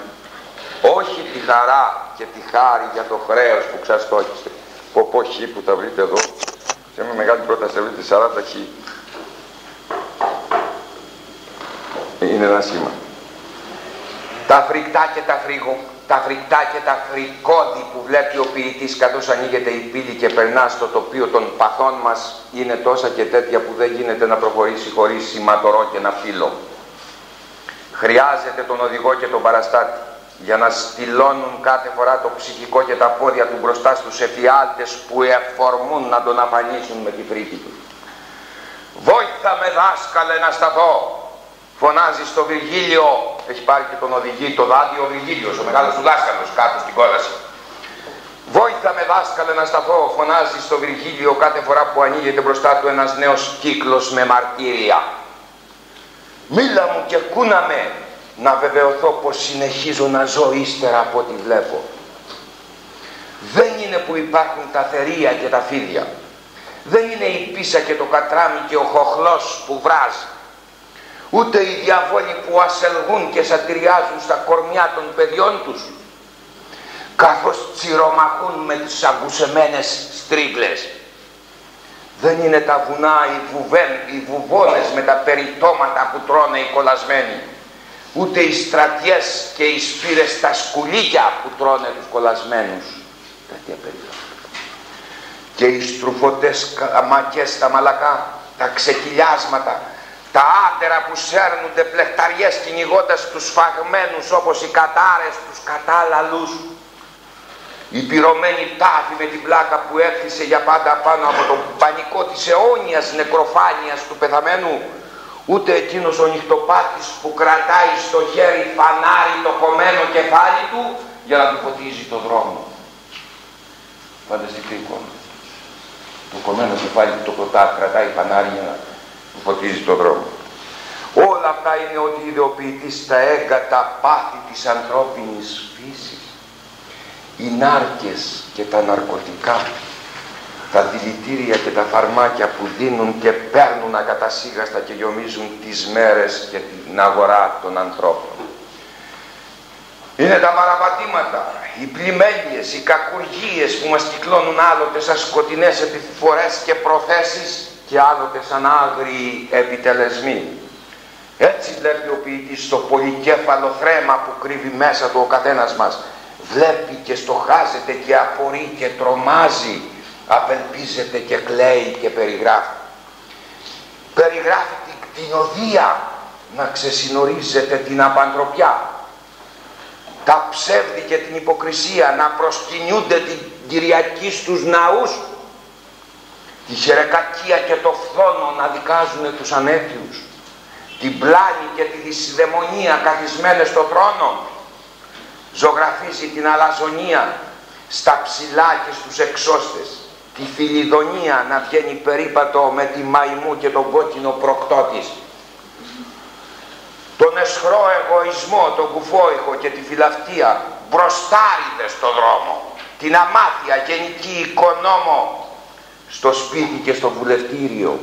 όχι τη χαρά και τη χάρη για το χρέος που ξαστόχησε. Ποποχή που τα βρείτε εδώ, σε μια μεγάλη πρόταση θα βρείτε 40 χ. Είναι ένα σήμα. Τα φρικτά και τα φρικόδη που βλέπει ο ποιητής καθώς ανοίγεται η πύλη και περνά στο τοπίο των παθών μας είναι τόσα και τέτοια που δεν γίνεται να προχωρήσει χωρίς σηματορό και ένα φύλλο. Χρειάζεται τον οδηγό και τον παραστάτη για να στυλώνουν κάθε φορά το ψυχικό και τα πόδια του μπροστά στους εφιάλτες που εφορμούν να τον αφανίσουν με τη φρίκη του. «Βόηθα με δάσκαλε να σταθώ», φωνάζει στο Βυργίλιο, έχει πάρει και τον οδηγεί, το Δάντη ο Βυργίλιος, ο μεγάλος του δάσκαλος κάτω στην κόλαση. «Βόηθα με δάσκαλε να σταθώ», φωνάζει στο Βυργίλιο κάθε φορά που ανοίγεται μπροστά του ένας νέος κύκλος με μαρτύρια. «Μίλα μου και κούνα με, να βεβαιωθώ πως συνεχίζω να ζω ύστερα από ό,τι βλέπω». Δεν είναι που υπάρχουν τα θερία και τα φίδια. Δεν είναι η πίσα και το κατράμι και ο χοχλός που βράζει. Ούτε οι διαβόλοι που ασελγούν και σατηριάζουν στα κορμιά των παιδιών τους, καθώς τσιρομαχούν με τις αγκουσεμένες στρίγλες. Δεν είναι τα βουνά, οι βουβώνες με τα περιτώματα που τρώνε οι κολλασμένοι. Ούτε οι στρατιές και οι σφύρες στα σκουλίκια που τρώνε τους κολλασμένους. Τέτοια περίπτωση. Και οι στρουφωτές μακές στα μαλακά, τα ξεκυλιάσματα, τα άντερα που σέρνονται πλεκταριές κυνηγώντας τους σφαγμένους όπως οι κατάρες τους κατάλαλους. Η πυρωμένη τάφη με την πλάκα που έκλεισε για πάντα πάνω από τον πανικό της αιώνιας νεκροφάνειας του πεθαμένου. Ούτε εκείνος ο νυχτοπάτης που κρατάει στο χέρι φανάρι το κομμένο κεφάλι του για να του φωτίζει το δρόμο. Φανταστική εικόνα. Το κομμένο κεφάλι του το κρατάει φανάρι για να του φωτίζει το δρόμο. Όλα αυτά είναι ότι είδε ο ποιητής στα έγκατα πάθη της ανθρώπινης φύσης. Οι νάρκες και τα ναρκωτικά, τα δηλητήρια και τα φαρμάκια που δίνουν και παίρνουν ακατασύγαστα και γιομίζουν τις μέρες και την αγορά των ανθρώπων. Είναι τα παραπατήματα, οι πλημέλειες, οι κακουργίες που μας κυκλώνουν άλλοτε σαν σκοτεινές επιφορές και προθέσεις και άλλοτε σαν άγριοι επιτελεσμοί. Έτσι βλέπει ο ποιητής στο πολυκέφαλο θρέμα που κρύβει μέσα του ο καθένας μας. Βλέπει και στοχάζεται και απορεί και τρομάζει, απελπίζεται και κλαίει και περιγράφει. Περιγράφει την κτηνοδία να ξεσυνορίζετε την απανθρωπιά, τα ψεύδη και την υποκρισία, να προσκυνιούνται την Κυριακή στους ναούς, τη χερεκακία και το φθόνο να δικάζουν τους ανέφιους, την πλάνη και τη δυσδαιμονία καθισμένες στο τρόνο, ζωγραφίζει την αλαζονία στα ψηλά και στους εξώστες, τη φιλιδονία να βγαίνει περίπατο με τη μαϊμού και τον κόκκινο προκτό της, τον αισχρό εγωισμό, τον κουφόηχο και τη φιλαυτία, μπροστάριδες στο δρόμο, την αμάθεια, γενική οικονόμο στο σπίτι και στο βουλευτήριο,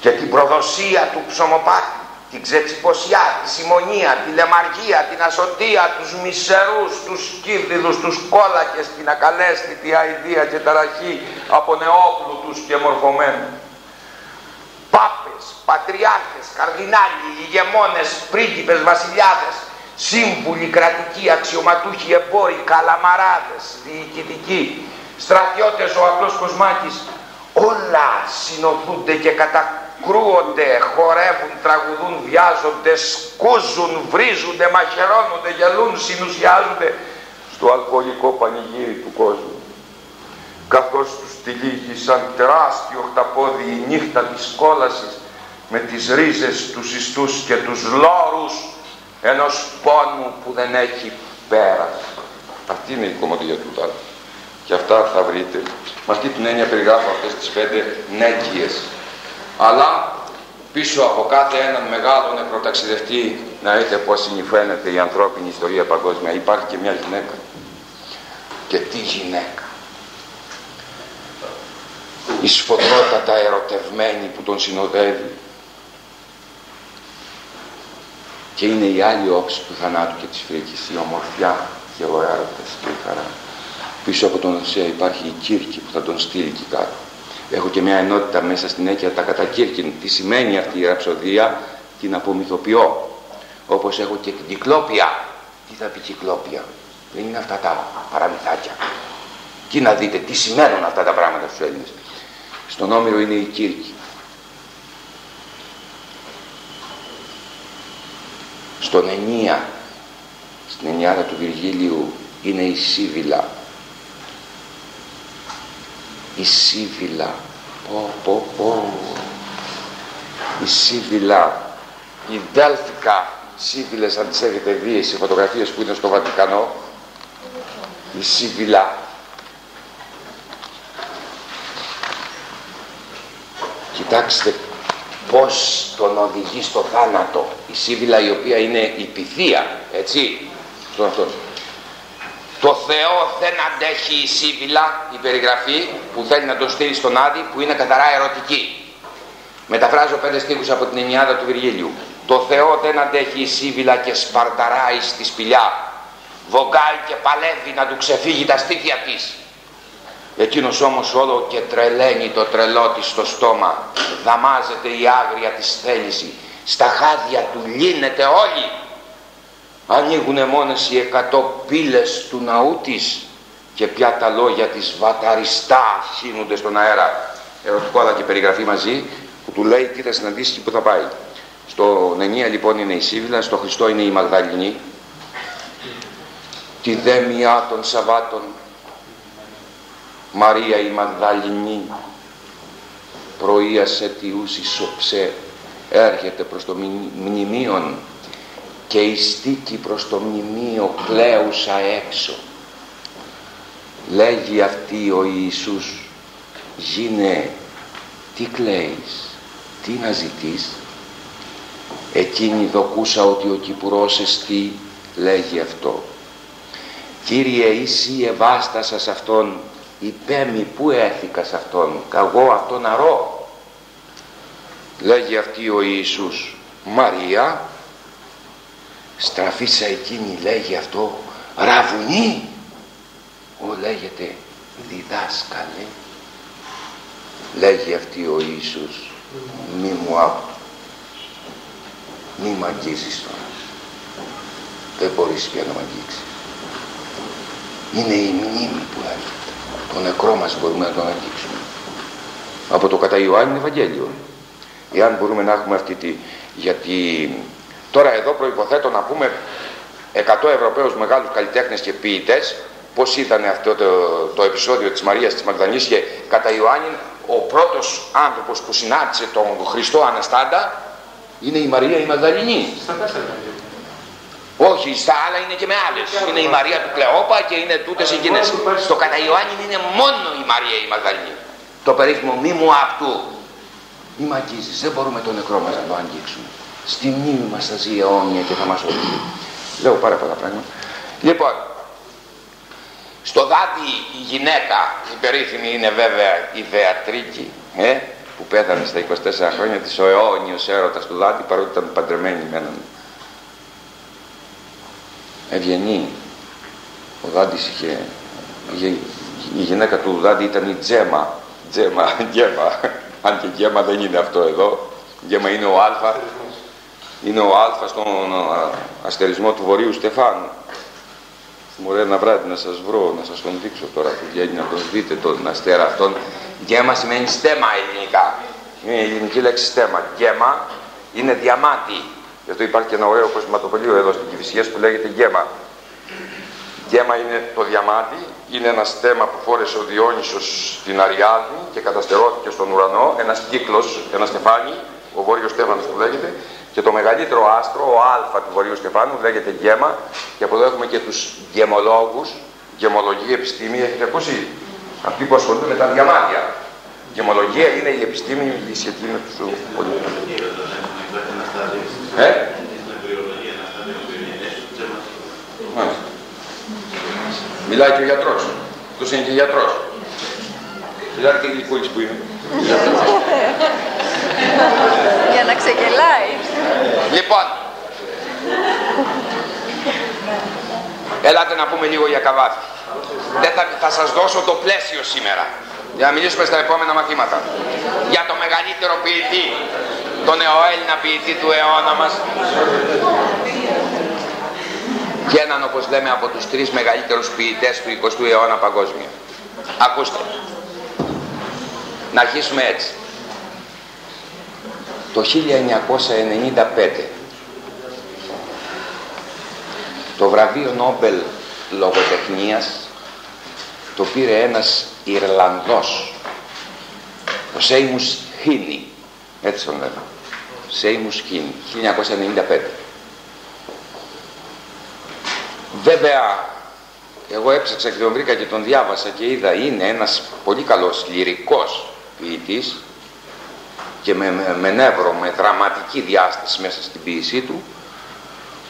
και την προδοσία του ψωμοπάτη, την ξετσιποσιά, τη συμμονία, τη λεμαργία, την ασωτεία, τους μισερούς, τους κύβδηλους, τους κόλακες, την ακαλέσθητη αηδία και ταραχή από νεόπλουτους και μορφωμένους. Πάπες, πατριάρχες, καρδινάλοι, ηγεμόνες, πρίγκιπες, βασιλιάδες, σύμβουλοι, κρατικοί, αξιωματούχοι, εμπόροι, καλαμαράδες, διοικητικοί, στρατιώτες, ο απλός Κοσμάκης, όλα συνοθούνται και κατακρούονται, χορεύουν, τραγουδούν, βιάζονται, σκούζουν, βρίζονται, μαχαιρώνονται, γελούν, συνουσιάζονται στο αλκοολικό πανηγύρι του κόσμου. Καθώς τους τυλίγει σαν τεράστιο ορταπόδι η νύχτα της κόλασης με τις ρίζες, τους ιστούς και τους λόρους ενός πόνου που δεν έχει πέρα. Αυτή είναι η κομμωδία του Τάρτου. Και αυτά θα βρείτε. Με αυτή την έννοια περιγράφω αυτές τις 5 νέκειες. Αλλά πίσω από κάθε έναν μεγάλο νεκροταξιδευτή, να δείτε πώς συνηφαίνεται η ανθρώπινη ιστορία παγκόσμια, υπάρχει και μια γυναίκα. Και τι γυναίκα! Η σφοδρότατα ερωτευμένη που τον συνοδεύει. Και είναι η άλλη όψη του θανάτου και της φρίκης, η ομορφιά και ο έρωτας και η χαρά. Πίσω από τον Οδυσσέα υπάρχει η Κύρκη που θα τον στείλει εκεί κάτω. Έχω και μια ενότητα μέσα στην έκεια, τα κατακύρκιν. Τι σημαίνει αυτή η ραψοδία, την απομυθοποιώ. Όπως έχω και την Κυκλόπια. Τι θα πει Κυκλόπια, δεν είναι αυτά τα παραμυθάκια. Και να δείτε τι σημαίνουν αυτά τα πράγματα στους Έλληνες. Στον Όμηρο είναι η Κύρκη. Στον Ενία, στην Ενιάδα του Βυργίλιου, είναι η Σύβυλα. Η Σύβυλα, η Σύβυλα, η Δέλφικα, οι Σύβυλες αν τις έχετε δει, οι φωτογραφίες που είναι στο Βατικανό, η Σύβυλα. Κοιτάξτε πώς τον οδηγεί στο θάνατο, η Σύβυλα η οποία είναι η πυθία, έτσι, στον αυτόν. Το Θεό δεν αντέχει η Σύβυλα, η περιγραφή που θέλει να τον στείλει στον Άδη, που είναι καθαρά ερωτική. Μεταφράζω 5 στίχους από την Ενιάδα του Βυργίλιου. Το Θεό δεν αντέχει η Σύβυλα και σπαρταράει στη σπηλιά. Βογκάει και παλεύει να του ξεφύγει τα στήθια της. Εκείνος όμως όλο και τρελαίνει το τρελό της στο στόμα. Δαμάζεται η άγρια της θέληση. Στα χάδια του λύνεται όλοι. Ανοίγουνε μόνες οι 100 πύλες του ναού της και πια τα λόγια της βαταριστά χύνονται στον αέρα. Ερωτικό αλλά και περιγραφή μαζί που του λέει τι θα συναντήσει και που θα πάει. Στον Ενία λοιπόν είναι η Σύβυλα, στο Χριστό είναι η Μαγδαληνή. Τη δε μία των Σαββάτων, Μαρία η Μαγδαληνή, πρωίασε τη ούση σοψέ, έρχεται προς το μνημείον και η στίκη προς το μνημείο κλαίουσα έξω. Λέγει αυτή ο Ιησούς, γίνε, τι κλαίεις, τι να ζητείς. Εκείνη δοκούσα ότι ο Κυπουρός εστί, λέγει αυτό. Κύριε εσύ ευάστασα σ' αυτόν, υπέμι που έθηκα σ' αυτόν, καγώ αυτόν αρώ. Λέγει αυτή ο Ιησούς, Μαρία. Στραφήσα εκείνη, λέγει αυτό, ραβουνή, ο λέγεται διδάσκαλε. Λέγει αυτή ο Ιησούς, μη μου άκου, μη μ' αγγίζεις τώρα, δεν μπορείς πια να μ' αγγίξεις. Είναι η μνήμη που έρχεται, το νεκρό μας μπορούμε να τον αγγίξουμε. Από το κατά Ιωάννη Ευαγγέλιο. εάν μπορούμε να έχουμε αυτή τη... Γιατί τώρα εδώ προϋποθέτω να πούμε 100 Ευρωπαίους μεγάλους καλλιτέχνες και ποιητές πώς είδανε αυτό το επεισόδιο της Μαρίας της Μαγδαληνής, και κατά Ιωάννη ο πρώτος άνθρωπος που συνάντησε τον Χριστό Αναστάντα είναι η Μαρία η Μαγδαληνή. Όχι, στα άλλα είναι και με άλλες. Είναι η Μαρία του Κλεόπα και είναι τούτες εκείνες. Στο κατά Ιωάννη είναι μόνο η Μαρία η Μαγδαληνή. Το περίφημο μη μου απτού. Μη μ' αγγίζεις, δεν μπορούμε τον νεκρό μας να το αγγίξουμε. Στη μνήμη μας θα ζει αιώνια και θα μας οδηγεί. Λέω πάρα πολλά πράγματα. Λοιπόν, στο δάδι η γυναίκα, η περίφημη είναι βέβαια η Θεατρίκη, που πέθανε στα 24 χρόνια της, ο αιώνιος έρωτας του Δάντη, παρότι ήταν παντρεμένη με έναν ευγενή. Ο Δάντης είχε... Η γυναίκα του Δάντη ήταν η Τζέμα. Τζέμα, Γκέμα. Αν και Γκέμα δεν είναι αυτό εδώ. Γκέμα είναι ο Αλφα. Είναι ο Α στον αστερισμό του Βορείου Στεφάνου. Μωρέ, ένα βράδυ να σας βρω, να σας τον δείξω τώρα που βγαίνει, να τον δείτε τον αστέρα αυτόν. Γκέμα σημαίνει στέμα ελληνικά. Είναι η ελληνική λέξη στέμα. Γκέμα είναι διαμάτι. Γι' αυτό υπάρχει και ένα ωραίο κοσματοπολείο εδώ στην Κηφισιές που λέγεται Γκέμα. Γκέμα είναι το διαμάτι, είναι ένα στέμα που φόρεσε ο Διόνυσος στην Αριάδνη και καταστερώθηκε στον ουρανό. Ένας κύκλος, ένα στεφάνι, ο βόρειος στέφανος που λέγεται. Και το μεγαλύτερο άστρο, ο Α του Βορείου Στεφάνου, λέγεται Γκέμα, και από εδώ έχουμε και τους γκεμολόγους, γκεμολογία, επιστήμη. Έχετε ακούσει, αυτοί που ασχολούνται με τα διαμάτια. Γκεμολογία είναι η επιστήμη, η σχετική με του πολιτικού. Μιλάει και ο γιατρός. Αυτός είναι και γιατρός. Μιλάει και η γλυκούλης που είναι. Για να ξεγελάει. Λοιπόν, ελάτε να πούμε λίγο για Καβάφη. Θα σας δώσω το πλαίσιο σήμερα για να μιλήσουμε στα επόμενα μαθήματα για το μεγαλύτερο ποιητή, τον νεοέλληνα ποιητή του αιώνα μας, και έναν, όπως λέμε, από τους τρεις μεγαλύτερους ποιητές του 20ου αιώνα παγκόσμια. Ακούστε, να αρχίσουμε έτσι. Το 1995 το βραβείο Νόμπελ λογοτεχνίας το πήρε ένας Ιρλανδός, ο Σέιμους Χίνι, έτσι τον λέμε, Σέιμους Χίνι, 1995. Βέβαια εγώ έψαξα και τον βρήκα και τον διάβασα και είδα, είναι ένας πολύ καλός λυρικός ποιητής και με νεύρο, με δραματική διάσταση μέσα στην ποιησή του,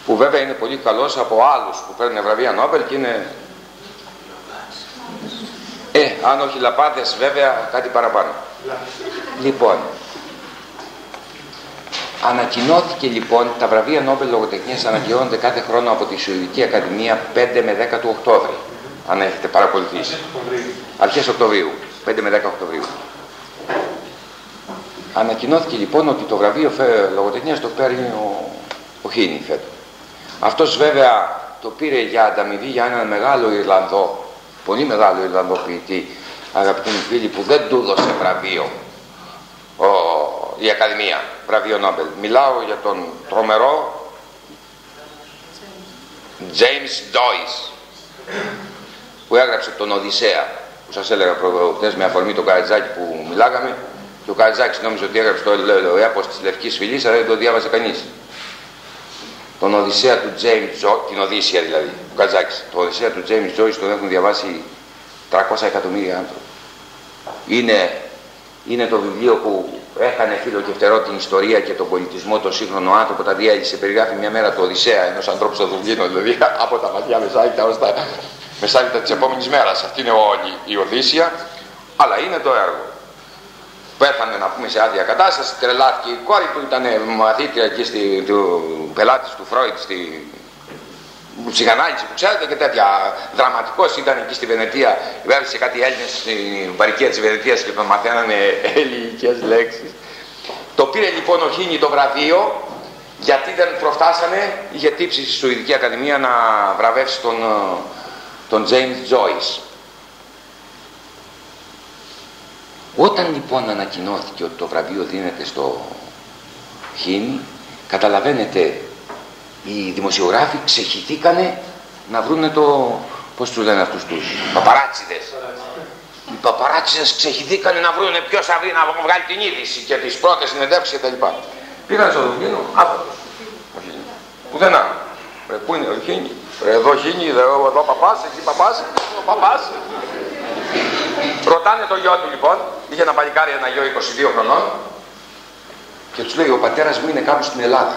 που βέβαια είναι πολύ καλός από άλλους που παίρνουν βραβεία Νόμπελ και είναι... αν όχι λαπάδες βέβαια, κάτι παραπάνω. Λοιπόν, ανακοινώθηκε λοιπόν, τα βραβεία Νόμπελ λογοτεχνίας ανακοινώνονται κάθε χρόνο από τη Σουηδική Ακαδημία 5 με 10 του Οκτώβρη, αν έχετε παρακολουθήσει. Αρχές Οκτωβρίου, 5 με 10 Οκτωβρίου. Ανακοινώθηκε λοιπόν ότι το βραβείο λογοτεχνίας το παίρνει ο Χίνι φέτος. Αυτός βέβαια το πήρε για ανταμοιβή για έναν μεγάλο Ιρλανδό, πολύ μεγάλο Ιρλανδό ποιητή, αγαπητοί μου φίλοι, που δεν του δώσε βραβείο η Ακαδημία, βραβείο Νόμπελ. Μιλάω για τον τρομερό James Joyce, που έγραψε τον Οδυσσέα, που σας έλεγα προχθές με αφορμή τον Καρατζάκη που μιλάγαμε. Και ο Καρατζάκης νόμιζε ότι έγραψε το έπος της Λευκής Φυλής, αλλά δεν το διάβασε κανείς. Τον Οδυσσέα του James Joyce, την Οδύσσια δηλαδή, ο Καρατζάκης. Τον Οδυσσέα του James Joyce τον έχουν διαβάσει 300 εκατομμύρια άνθρωποι. Είναι το βιβλίο που έχανε φίλο και φτερό την ιστορία και τον πολιτισμό, τον σύγχρονο άνθρωπο, τα διέλυσε. Περιγράφει μια μέρα το Οδυσσέα, ενός ανθρώπου στο Δουβλίνο, δηλαδή από τα βαθιά μεσάνυχτα ως τα μεσάνυχτα της επόμενης μέρας. Αυτή είναι όλη η Οδύσσια, αλλά είναι το έργο. Πέθανε, να πούμε, σε άδεια κατάσταση, τρελάθηκε η κόρη του, ήταν μαθήτρια εκεί πελάτης του Freud στη ψυχανάλυση που ξέρετε και τέτοια. Δραματικός ήταν εκεί στη Βενετία, βέρνησε κάτι Έλληνες στην βαρκία της Βενετίας και τον μαθαίνανε ελληνικές λέξεις. Το πήρε λοιπόν ο Χίνι το βραβείο, γιατί δεν προφτάσανε, είχε τύψει στη Σουηδική Ακαδημία να βραβεύσει τον James Joyce. Όταν λοιπόν ανακοινώθηκε ότι το βραβείο δίνεται στο Heaney, καταλαβαίνετε, οι δημοσιογράφοι ξεχυθήκανε να βρούνε το... Πώς τους λένε αυτούς τους παπαράτσιδες. Οι παπαράτσιδες ξεχυθήκανε να βρούνε ποιος θα βρει να βγάλει την είδηση και τις πρώτες συνεντεύξεις κτλ. Πήγαν στο Δουβλίνο, άπαντος. Πουδενά. Πού είναι ο Heaney. Εδώ Heaney, εδώ παπάς, εκεί παπάς, εδώ παπάς. Ρωτάνε το γιο του λοιπόν, είχε ένα παλικάρι, ένα γιο 22 χρονών και τους λέει ο πατέρας μου είναι κάπου στην Ελλάδα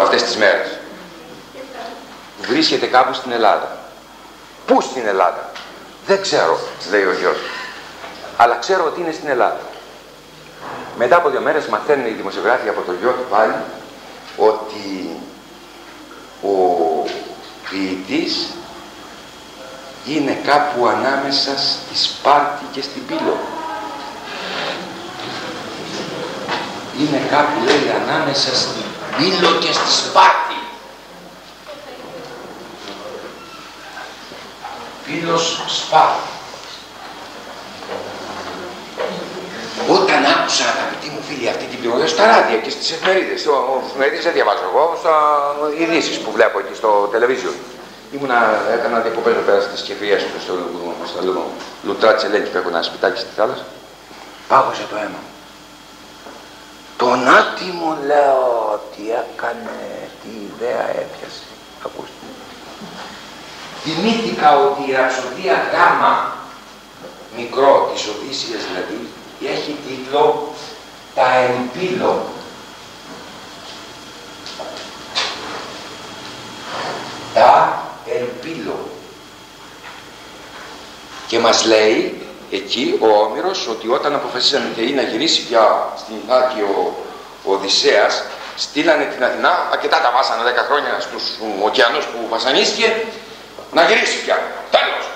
αυτές τις μέρες. Βρίσκεται κάπου στην Ελλάδα. Πού στην Ελλάδα? Δεν ξέρω, λέει ο γιος. Αλλά ξέρω ότι είναι στην Ελλάδα. Μετά από 2 μέρες μαθαίνουν οι δημοσιογράφοι από το γιο του πάλι ότι ο ποιητής είναι κάπου ανάμεσα στη Σπάρτη και στην Πύλο. Είναι κάπου, λέει, ανάμεσα στην Πύλο και στη Σπάρτη. Πύλος, Σπάρτη. Όταν άκουσα, αγαπητοί μου φίλοι, αυτή την πληροφορία στα ράδια και στις εφημερίδες, δεν διαβάζω εγώ, στα ειδήσεις που βλέπω εκεί στο τηλεβίζιο. Έκανα διακοπές πέρα στις κεφριές μου, στο λουτρά της Ελένης που έχω ένα σπιτάκι στη θάλασσα. Πάγωσε το αίμα. Τον άτι μου, λέω, τι έκανε, τι ιδέα έπιασε. Ακούστε. Θυμήθηκα ότι η ραψοδία γάμα, μικρό, της Οδύσσιας δηλαδή, έχει τίτλο «Τα εμπύλω». «Τα εμπύλω». Και μας λέει εκεί ο Όμηρος ότι όταν αποφασίσανε θεοί να γυρίσει πια στην Άκη ο Οδυσσέας, στείλανε την Αθηνά, αρκετά τα βάσανα 10 χρόνια στους ωκεανούς που βασανίστηκε, να γυρίσει πια. Τέλος.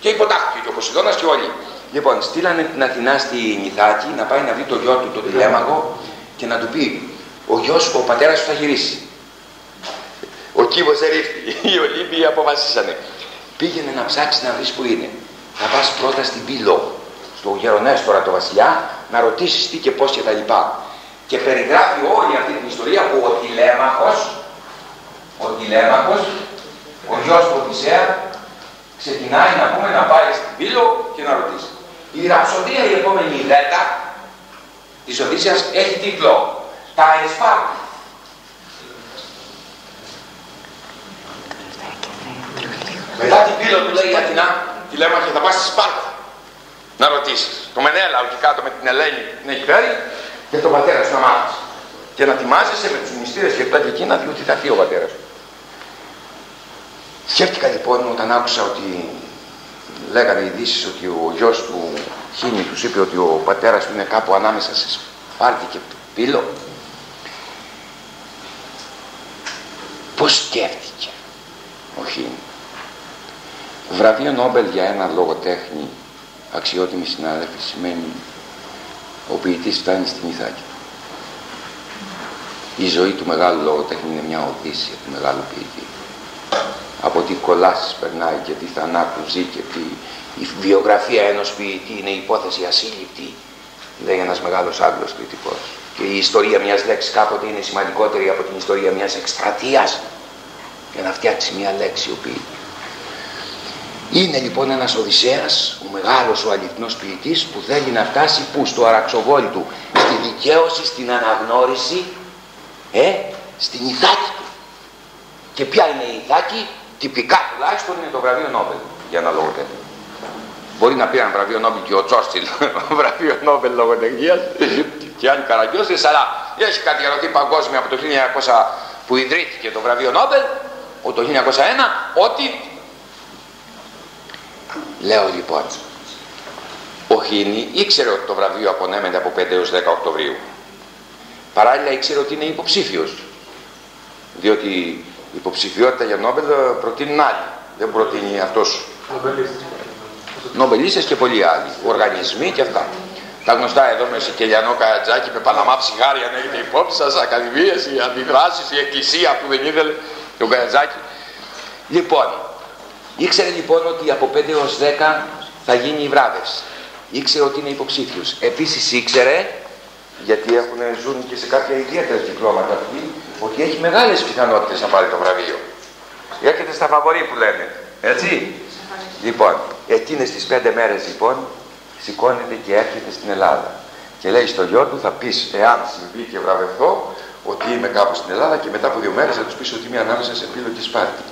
Και υποτάχθηκε και ο Ποσειδώνας και όλοι. Λοιπόν, στείλανε την Αθηνά στην Ιθάκη να πάει να δει το γιο του, τον Τηλέμαχο, και να του πει: ο γιος, ο πατέρας σου θα γυρίσει. Ο κύβος ερήφθη, οι Ολύμπιοι αποφασίσανε. Πήγαινε να ψάξει να βρει που είναι. Θα πας πρώτα στην Πύλο, στο Γερονέστορα το βασιλιά, να ρωτήσει τι και πώς και τα λοιπά. Και περιγράφει όλη αυτή την ιστορία που ο Τηλέμαχος, ο γιος του Οδυσσέα, ξεκινάει να πούμε να πάει στην Πύλο και να ρωτήσει. Η ραψοδία, η επόμενη ιδέτα της Οδύσσιας, έχει τίτλο «Τα Εσπάρτη». Μετά την Πύλο του λέει η Αθηνά, Τηλέμαχε, θα πας στη Σπάρτη να ρωτήσεις. Το Μενέλα, εκεί κάτω με την Ελένη που την έχει φέρει, και τον πατέρα σου να μάθεις. Και να θυμάσαι με τους μυστήρες και αυτά και εκείνα, διότι θα φύγει ο πατέρας. Σκέφτηκα λοιπόν όταν άκουσα ότι λέγανε ειδήσεις ότι ο γιος του Heaney τους είπε ότι ο πατέρας του είναι κάπου ανάμεσα σε Σπάρτη και Πύλο. Πώς σκέφτηκε ο Heaney? Βραβείο Νόμπελ για ένα λογοτέχνη, αξιότιμη συνάδελφη, σημαίνει ο ποιητής φτάνει στην Ιθάκη. Η ζωή του μεγάλου λογοτέχνη είναι μια οδύσσια του μεγάλου ποιητή. Από τι κολάσεις περνάει και τι θανάτου ζει και τι... Η βιογραφία ενός ποιητή είναι υπόθεση ασύλληπτη, λέει ένας μεγάλος Άγγλος κριτικός. Και η ιστορία μιας λέξης κάποτε είναι σημαντικότερη από την ιστορία μιας εκστρατείας για να φτιάξει μια λέξη ο ποιητής. Είναι λοιπόν ένας Οδυσσέας, ο μεγάλος, ο αληθινός ποιητής που θέλει να φτάσει που στο αραξοβόλι του, στη δικαίωση, στην αναγνώριση, στην Ιθάκη του. Και ποια είναι η Ιθάκη? Τυπικά τουλάχιστον είναι το βραβείο Νόμπελ για να λογοτέχνη. Μπορεί να πήραν βραβείο Νόμπελ και ο Τσόρτσιλ, βραβείο Νόμπελ λογοτεχνίας και άλλοι καραγκιόζες, αλλά έχει κατηγορηθεί παγκόσμια από το 1900 που ιδρύθηκε το βραβείο Νόμπελ, το 1901, ότι... Λέω λοιπόν, ο Heaney ήξερε ότι το βραβείο απονέμεται από 5 έως 10 Οκτωβρίου. Παράλληλα ήξερε ότι είναι υποψήφιος, διότι η υποψηφιότητα για Νόμπελ προτείνουν άλλοι. Δεν προτείνει αυτός. Νομπελίστες και πολλοί άλλοι, οργανισμοί και αυτά. Τα γνωστά εδώ με Σικελιανό Καρατζάκι, με Παναμά ψυχάρι, αν έχετε υπόψη σας, ακαδημίες, οι αντιδράσεις, η εκκλησία που δεν ήθελε, τον Καρατζάκι. Λοιπόν, ήξερε λοιπόν ότι από 5 έως 10 θα γίνει η βράβευση. Ήξερε ότι είναι υποψήφιος. Επίσης ήξερε γιατί ζουν και σε κάποια ιδιαίτερα κυκλώματα αυτοί, ότι έχει μεγάλες πιθανότητες να πάρει το βραβείο. Έρχεται στα φαβορί που λένε, έτσι. Λοιπόν, εκείνες τις 5 μέρες λοιπόν σηκώνεται και έρχεται στην Ελλάδα και λέει στο γιο του, θα πεις, εάν συμβεί και βραβευθώ, ότι είμαι κάπου στην Ελλάδα, και μετά από 2 μέρες θα τους πεις ότι είμαι ανάμεσα σε Πύλο και Σπάρτη.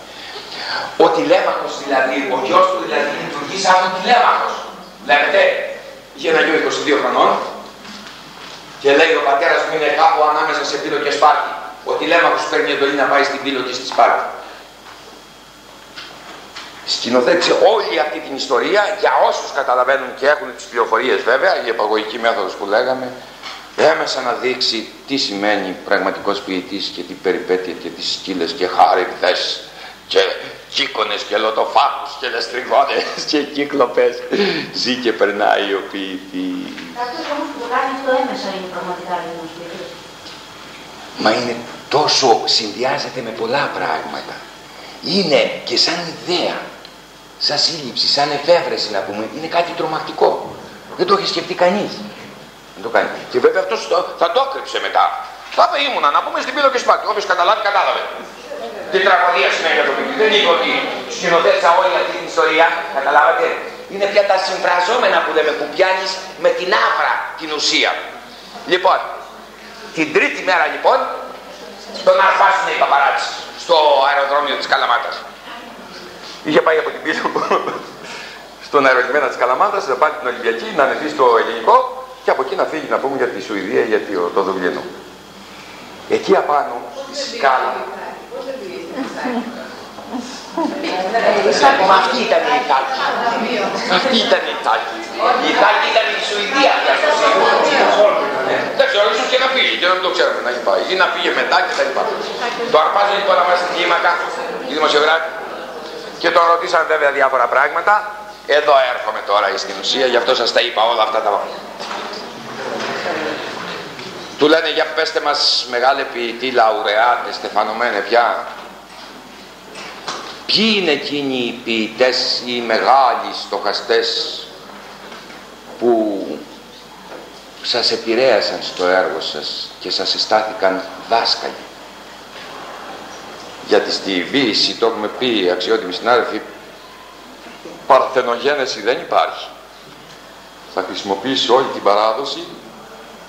Ο Τηλέμαχος δηλαδή, ο γιος του δηλαδή λειτουργεί σαν τον Τηλέμαχος. Βλέπετε, είχε ένα γιο 22 χρονών και λέει ο πατέρας μου είναι κάπου ανάμεσα σε Πύλο και Σπάρτη. Ο Τηλέμαχος παίρνει εντολή να πάει στην Πύλο και στη Σπάρτη. Σκηνοθέτησε όλη αυτή την ιστορία, για όσους καταλαβαίνουν και έχουν τις πληροφορίες βέβαια, η επαγωγική μέθοδος που λέγαμε, έμεσα να δείξει τι σημαίνει πραγματικός ποιητής και τι περιπέτεια και τις σκύλες και χάριδες και κύκονες και λωτοφάγους και λεστριγόνες και κύκλοπες. Ζει και περνάει ο ποιητής. Αυτός όμως που το κάνει αυτό έμεσα είναι πραγματικά λίγος ποιητής. Μα είναι τόσο, συνδυάζεται με πολλά πράγματα. Είναι και σαν ιδέα, σαν σύλληψη, σαν εφεύρεση να πούμε, είναι κάτι τρομακτικό. Δεν το έχει σκεφτεί κανείς. Το κάνει. Και βέβαια αυτό θα το έκρυψε μετά. Θα είπε ήμουνα να πούμε στην Πύλο και Σπάρτη. Όποιος καταλάβει, κατάλαβε. Την τραγωδία σημαίνει για το ποιητή. Δεν είπε ότι σκηνοθέτησα όλη αυτή την ιστορία. Καταλάβατε. Είναι πια τα συμφραζόμενα που λέμε, που πιάνεις με την άβρα την ουσία. Λοιπόν, την τρίτη μέρα λοιπόν, τον αρπάσουν οι παπαράτσι στο αεροδρόμιο της Καλαμάτας. Είχε πάει από την Πύλο στον αερολιμένα της Καλαμάτας, να πάρει την Ολυμπιακή, να ανεβεί στο ελληνικό. Και από εκεί να φύγει να πούμε για τη Σουηδία, για το Δουβλίνο. Εκεί απάνω, στη σκάλα. Μα αυτή ήταν η Ιτάκη. Αυτή ήταν η Ιτάκη. Η Ιτάκη ήταν η Σουηδία. Δεν ξέρω, ίσως και να φύγει, και να μην το ξέρουμε να έχει πάει. Ή να φύγει μετά και τα λοιπά. Το αρπάζει λοιπόν να πάει στην κλίμακα, οι δημοσιογράφοι. Και τον ρωτήσαν βέβαια διάφορα πράγματα. Εδώ έρχομαι τώρα στην ουσία, γι' αυτό σας τα είπα όλα αυτά τα πράγματα. Του λένε, για πέστε μας μεγάλε ποιητή, λαουρεάτε, στεφανωμένε πια. Ποιοι είναι εκείνοι οι ποιητές, οι μεγάλοι στοχαστές που σας επηρέασαν στο έργο σας και σας εστάθηκαν δάσκαλοι? Γιατί στη βίηση, το έχουμε πει αξιότιμοι συνάδελφοι, παρθενογένεση δεν υπάρχει. Θα χρησιμοποιήσει όλη την παράδοση,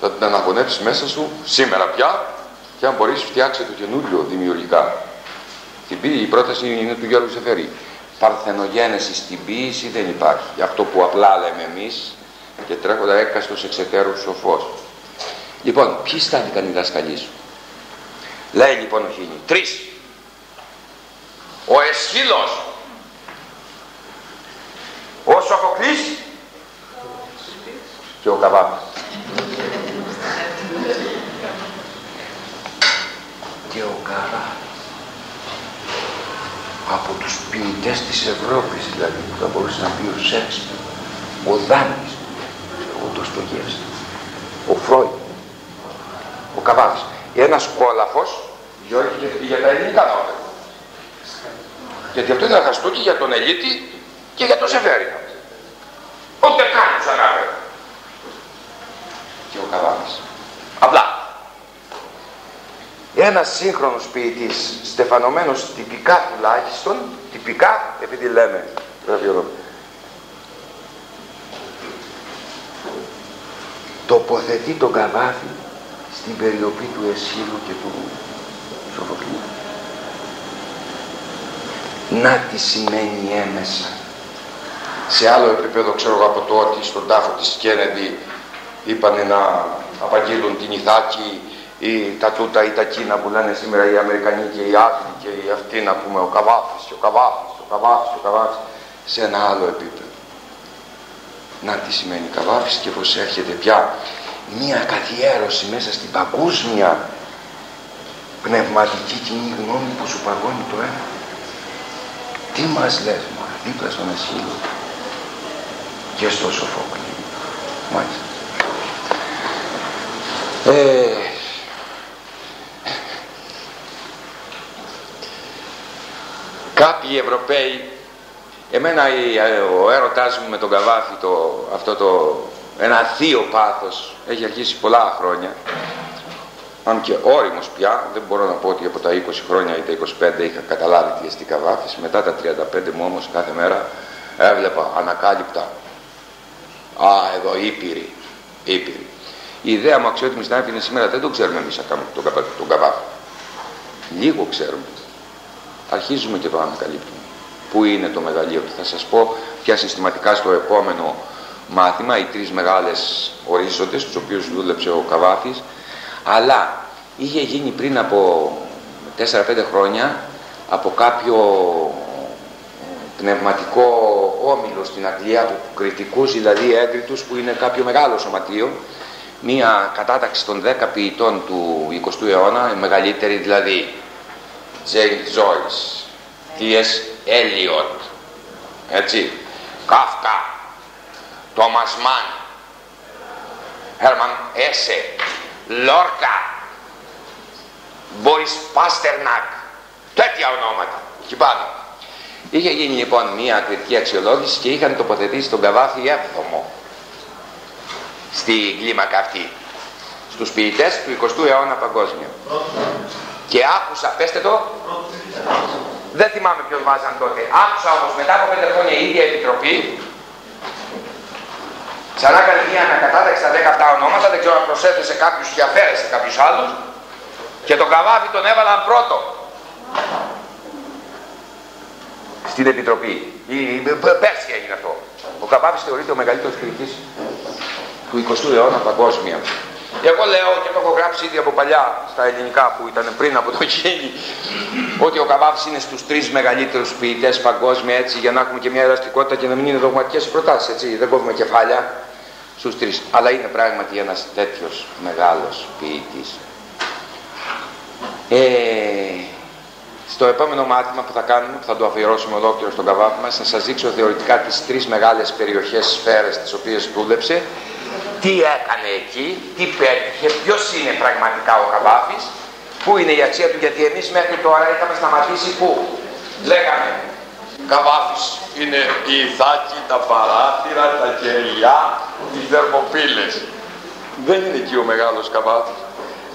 θα την αναγωνέψεις μέσα σου σήμερα πια, και αν μπορείς φτιάξε το καινούριο δημιουργικά. Την ποίηση, η πρόταση είναι του Γιώργου Σεφερή. Παρθενογένεση στην ποίηση δεν υπάρχει. Αυτό που απλά λέμε εμείς και τρέχοντα έκαστος εξαιτέρου σοφός. Λοιπόν, ποιοι στάθηκαν οι δασκαλοί σου? Λέει λοιπόν ο Χίνη, 3. Ο Εσχύλος, ο Σοφοκλής και ο Καβάφης. Και ο Καβάφης. Από τους ποιητές της Ευρώπης δηλαδή, που θα μπορούσε να πει ο Σέξπιρ, ο Δάνης, ο Ντοστογιέφσκι, ο Φρόιντ, ο Καβάφης. Ένας κόλαφος, Γιώργη, για τα ελληνικά νόμια. Γιατί αυτό είναι ένα χαστούκι για τον Ελίτη και για τον Σεφέρι. Ούτε καν τους ανάβαινε. Και ο Καβάφης. Απλά. Ένας σύγχρονος ποιητής, στεφανωμένος τυπικά τουλάχιστον, τυπικά επειδή λέμε βραβείο, τοποθετεί τον Καβάφη στην περιοχή του Εσχύλου και του Σοφοκλή. Να τι σημαίνει έμεσα. Σε άλλο επίπεδο ξέρω εγώ από το ότι στον τάφο της Κέννεντι είπανε να απαγγείλουν την Ιθάκη ή τα τούτα ή τα κίνα που λένε σήμερα οι Αμερικανοί και οι Άγγλοι και οι αυτοί, να πούμε, ο Καβάφης και ο Καβάφης και ο Καβάφης και ο Καβάφης, σε ένα άλλο επίπεδο. Να τι σημαίνει Καβάφης και πως έρχεται πια μία καθιέρωση μέσα στην παγκόσμια πνευματική κοινή γνώμη που σου παγώνει το ένα. Τι μας λες μωρέ, δίπλα στον Εσχύλο και στο Σοφόκλη. Μάλιστα. Κάποιοι Ευρωπαίοι, εμένα ο έρωτάς μου με τον Καβάφη, αυτό το ένα θείο πάθος, έχει αρχίσει πολλά χρόνια, αν και όριμος πια, δεν μπορώ να πω ότι από τα 20 χρόνια ή τα 25 είχα καταλάβει τη βιαστική Καβάφης. Μετά τα 35 μου όμως κάθε μέρα έβλεπα ανακάλυπτα, α, εδώ ήπειροι, ήπειροι. Η ιδέα μου αξιότιμη συνάδελφοι είναι σήμερα δεν το ξέρουμε εμείς τον Καβάφη. Λίγο ξέρουμε. Αρχίζουμε και το ανακαλύπτουμε. Πού είναι το μεγαλείο και θα σας πω πια συστηματικά στο επόμενο μάθημα οι τρεις μεγάλες ορίζοντες τους οποίους δούλεψε ο Καβάφης. Αλλά είχε γίνει πριν από 4-5 χρόνια από κάποιο πνευματικό όμιλο στην Αγγλία, από κριτικούς δηλαδή έγκριτους που είναι κάποιο μεγάλο σωματείο, μία κατάταξη των 10 ποιητών του 20ου αιώνα, η μεγαλύτερη δηλαδή James Joyce, T.S. Eliot, έτσι, Kafka, Thomas Mann, Hermann Hesse, Λόρκα, Μπόρις Πάστερνακ, τέτοια ονόματα εκεί πάνω. Είχε γίνει λοιπόν μια κριτική αξιολόγηση και είχαν τοποθετήσει τον Καβάφη 7ο στην κλίμακα αυτή, στους ποιητές του 20ου αιώνα παγκόσμια. Και άκουσα, πέστε το, δεν θυμάμαι ποιον βάζαν τότε, άκουσα όμως μετά από 5 χρόνια η ίδια επιτροπή ξανά έκανε μια ανακατάταξη στα 10 αυτά ονόματα, δεν ξέρω αν προσέθεσε κάποιους και αφαίρεσε κάποιους άλλους και τον Καβάφη τον έβαλαν πρώτο στην Επιτροπή. Πέρσι έγινε αυτό. Ο Καβάφης θεωρείται ο μεγαλύτερος κριτής του 20ου αιώνα παγκόσμια. Εγώ λέω και το έχω γράψει ήδη από παλιά στα ελληνικά που ήταν πριν από το γίνει ότι ο Καβάφης είναι στους τρεις μεγαλύτερους ποιητές παγκόσμια, έτσι, για να έχουμε και μια ελαστικότητα και να μην είναι δογματικές προτάσεις, έτσι, δεν κόβουμε κεφάλια στους τρεις. Αλλά είναι πράγματι ένας τέτοιος μεγάλος ποιητής. Στο επόμενο μάθημα που θα κάνουμε, που θα το αφιερώσουμε ολόκληρο στον Καβάφη μας, θα σας δείξω θεωρητικά τις τρεις μεγάλες περιοχές, σφαίρες τις οποίες δούλεψε. Τι έκανε εκεί, τι πέτυχε, ποιος είναι πραγματικά ο Καβάφης, πού είναι η αξία του, γιατί εμείς μέχρι τώρα είχαμε σταματήσει πού. Λέγαμε, Καβάφης είναι η Ιθάκη, τα παράθυρα, τα κεριά, οι θερμοπύλες. Δεν είναι εκεί ο μεγάλος Καβάφης.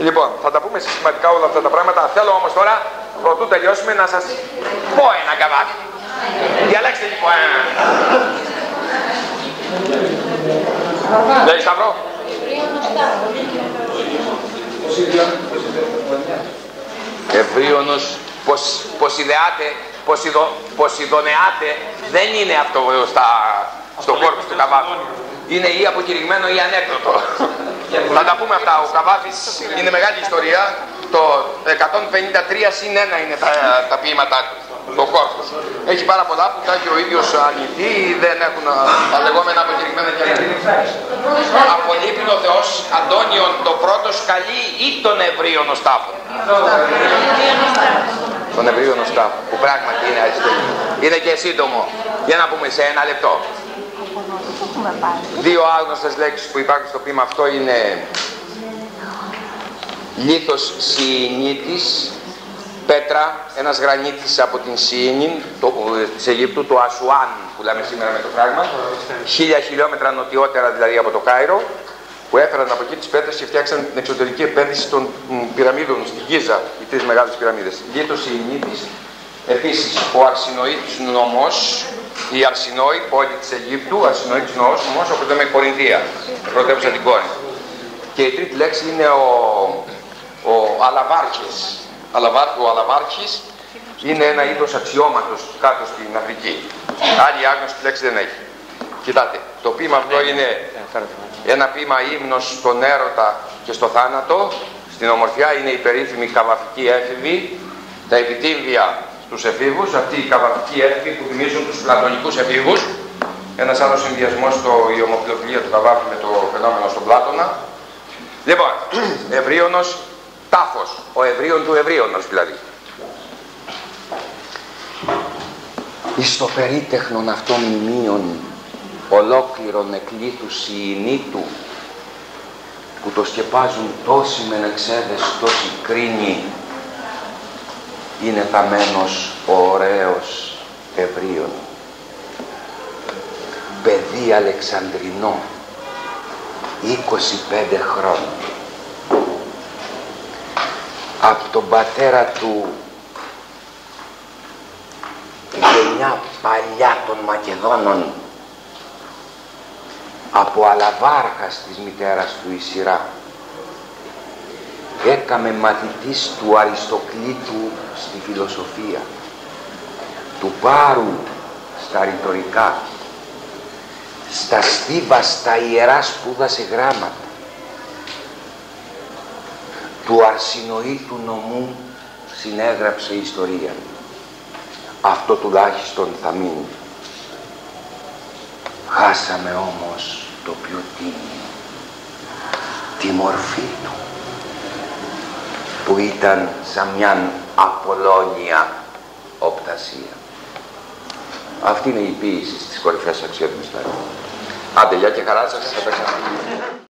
Λοιπόν, θα τα πούμε συστηματικά όλα αυτά τα πράγματα. Θέλω όμως τώρα, πρωτού τελειώσουμε, να σας πω ένα Καβάφη. Διαλέξτε λοιπόν ένα. Λέει Σταυρό. Ευρύωνος ποσειδονεάτε, δεν είναι αυτό στον κόρπο του Καβάφη. Είναι ή αποκηρυγμένο ή ανέκδοτο. Θα τα πούμε αυτά. Ο Καβάφης είναι μεγάλη ιστορία. Το 153 συν 1 είναι τα ποίηματά του. Το κόρπος. Έχει πάρα πολλά που τα έχει ο ίδιος ανοιχτή ή δεν έχουν τα λεγόμενα αποκηρυγμένα και ανοιχτή. Απολείπει ο Θεός Αντώνιον το πρώτος καλεί ή τον Ευρύωνος τάφον. Τον Ευρύωνος τάφον, που πράγματι είναι αριστερή. Είναι και σύντομο. Για να πούμε σε ένα λεπτό. Δύο άγνωστες λέξεις που υπάρχουν στο ποίημα αυτό είναι λίθος συνήτης, πέτρα, ένας γρανίτης από την Σιήνιν της Αιγύπτου, το Ασουάν που λέμε σήμερα με το πράγμα, 1000 χιλιόμετρα νοτιότερα δηλαδή από το Κάιρο, που έφεραν από εκεί τις πέτρες και φτιάξαν την εξωτερική επένδυση των πυραμίδων στην Γκίζα, οι τρεις μεγάλες πυραμίδες. Λίθος Σιηνίτης, επίσης ο Αρσινοίτης νομός, η Αρσινόη, πόλη της Αιγύπτου, Αρσινοίτης νομός, όπως λέμε Κορινθία, πρωτεύουσα την Κόρινθ. Και η τρίτη λέξη είναι ο Αλαβάρχης. Ο Αλαβάρχης είναι ένα είδος αξιώματος κάτω στην Αφρική. Άλλη άγνωστη λέξη δεν έχει. Κοιτάτε, το ποίημα αυτό είναι ένα ποίημα ύμνος στον έρωτα και στο θάνατο. Στην ομορφιά είναι η περίφημη καβαφική έφηβη, τα επιτύμβια στους εφήβους, αυτοί οι καβαφικοί έφηβοι που θυμίζουν τους πλατωνικούς εφήβους. Ένας άλλος συνδυασμός, η ομοφυλοφιλία του Καβάφη με το φαινόμενο στον Πλάτωνα. Λοιπόν, Ευρύωνος τάφος, ο Ευρύων του Ευρύωνος δηλαδή. Εις το περίτεχνον αυτών μνημείων ολόκληρον εκλήθου Σιηνίτου που το σκεπάζουν τόσοι μενεξέδες, τόσοι κρίνοι, είναι θαμένος ο ωραίος Ευρύων. Παιδί Αλεξανδρινό 25 χρόνια από τον πατέρα του, γενιά παλιά των Μακεδόνων, από αλαβάρχας της μητέρας του η σειρά. Έκαμε μαθητής του Αριστοκλήτου στη φιλοσοφία, του Πάρου στα ρητορικά, στα Στίβα στα ιερά σπούδασε γράμματα, του Αρσινοήτου νομού συνέγραψε ιστορία. Αυτό τουλάχιστον θα μείνει. Χάσαμε όμως το πιο τίμιο, τη μορφή του, που ήταν σαν μιαν απολώνια οπτασία. Αυτή είναι η ποίηση στις κορυφές αξιότητας. Άντε, γεια και χαρά σας, θα τα ξαναπούμε.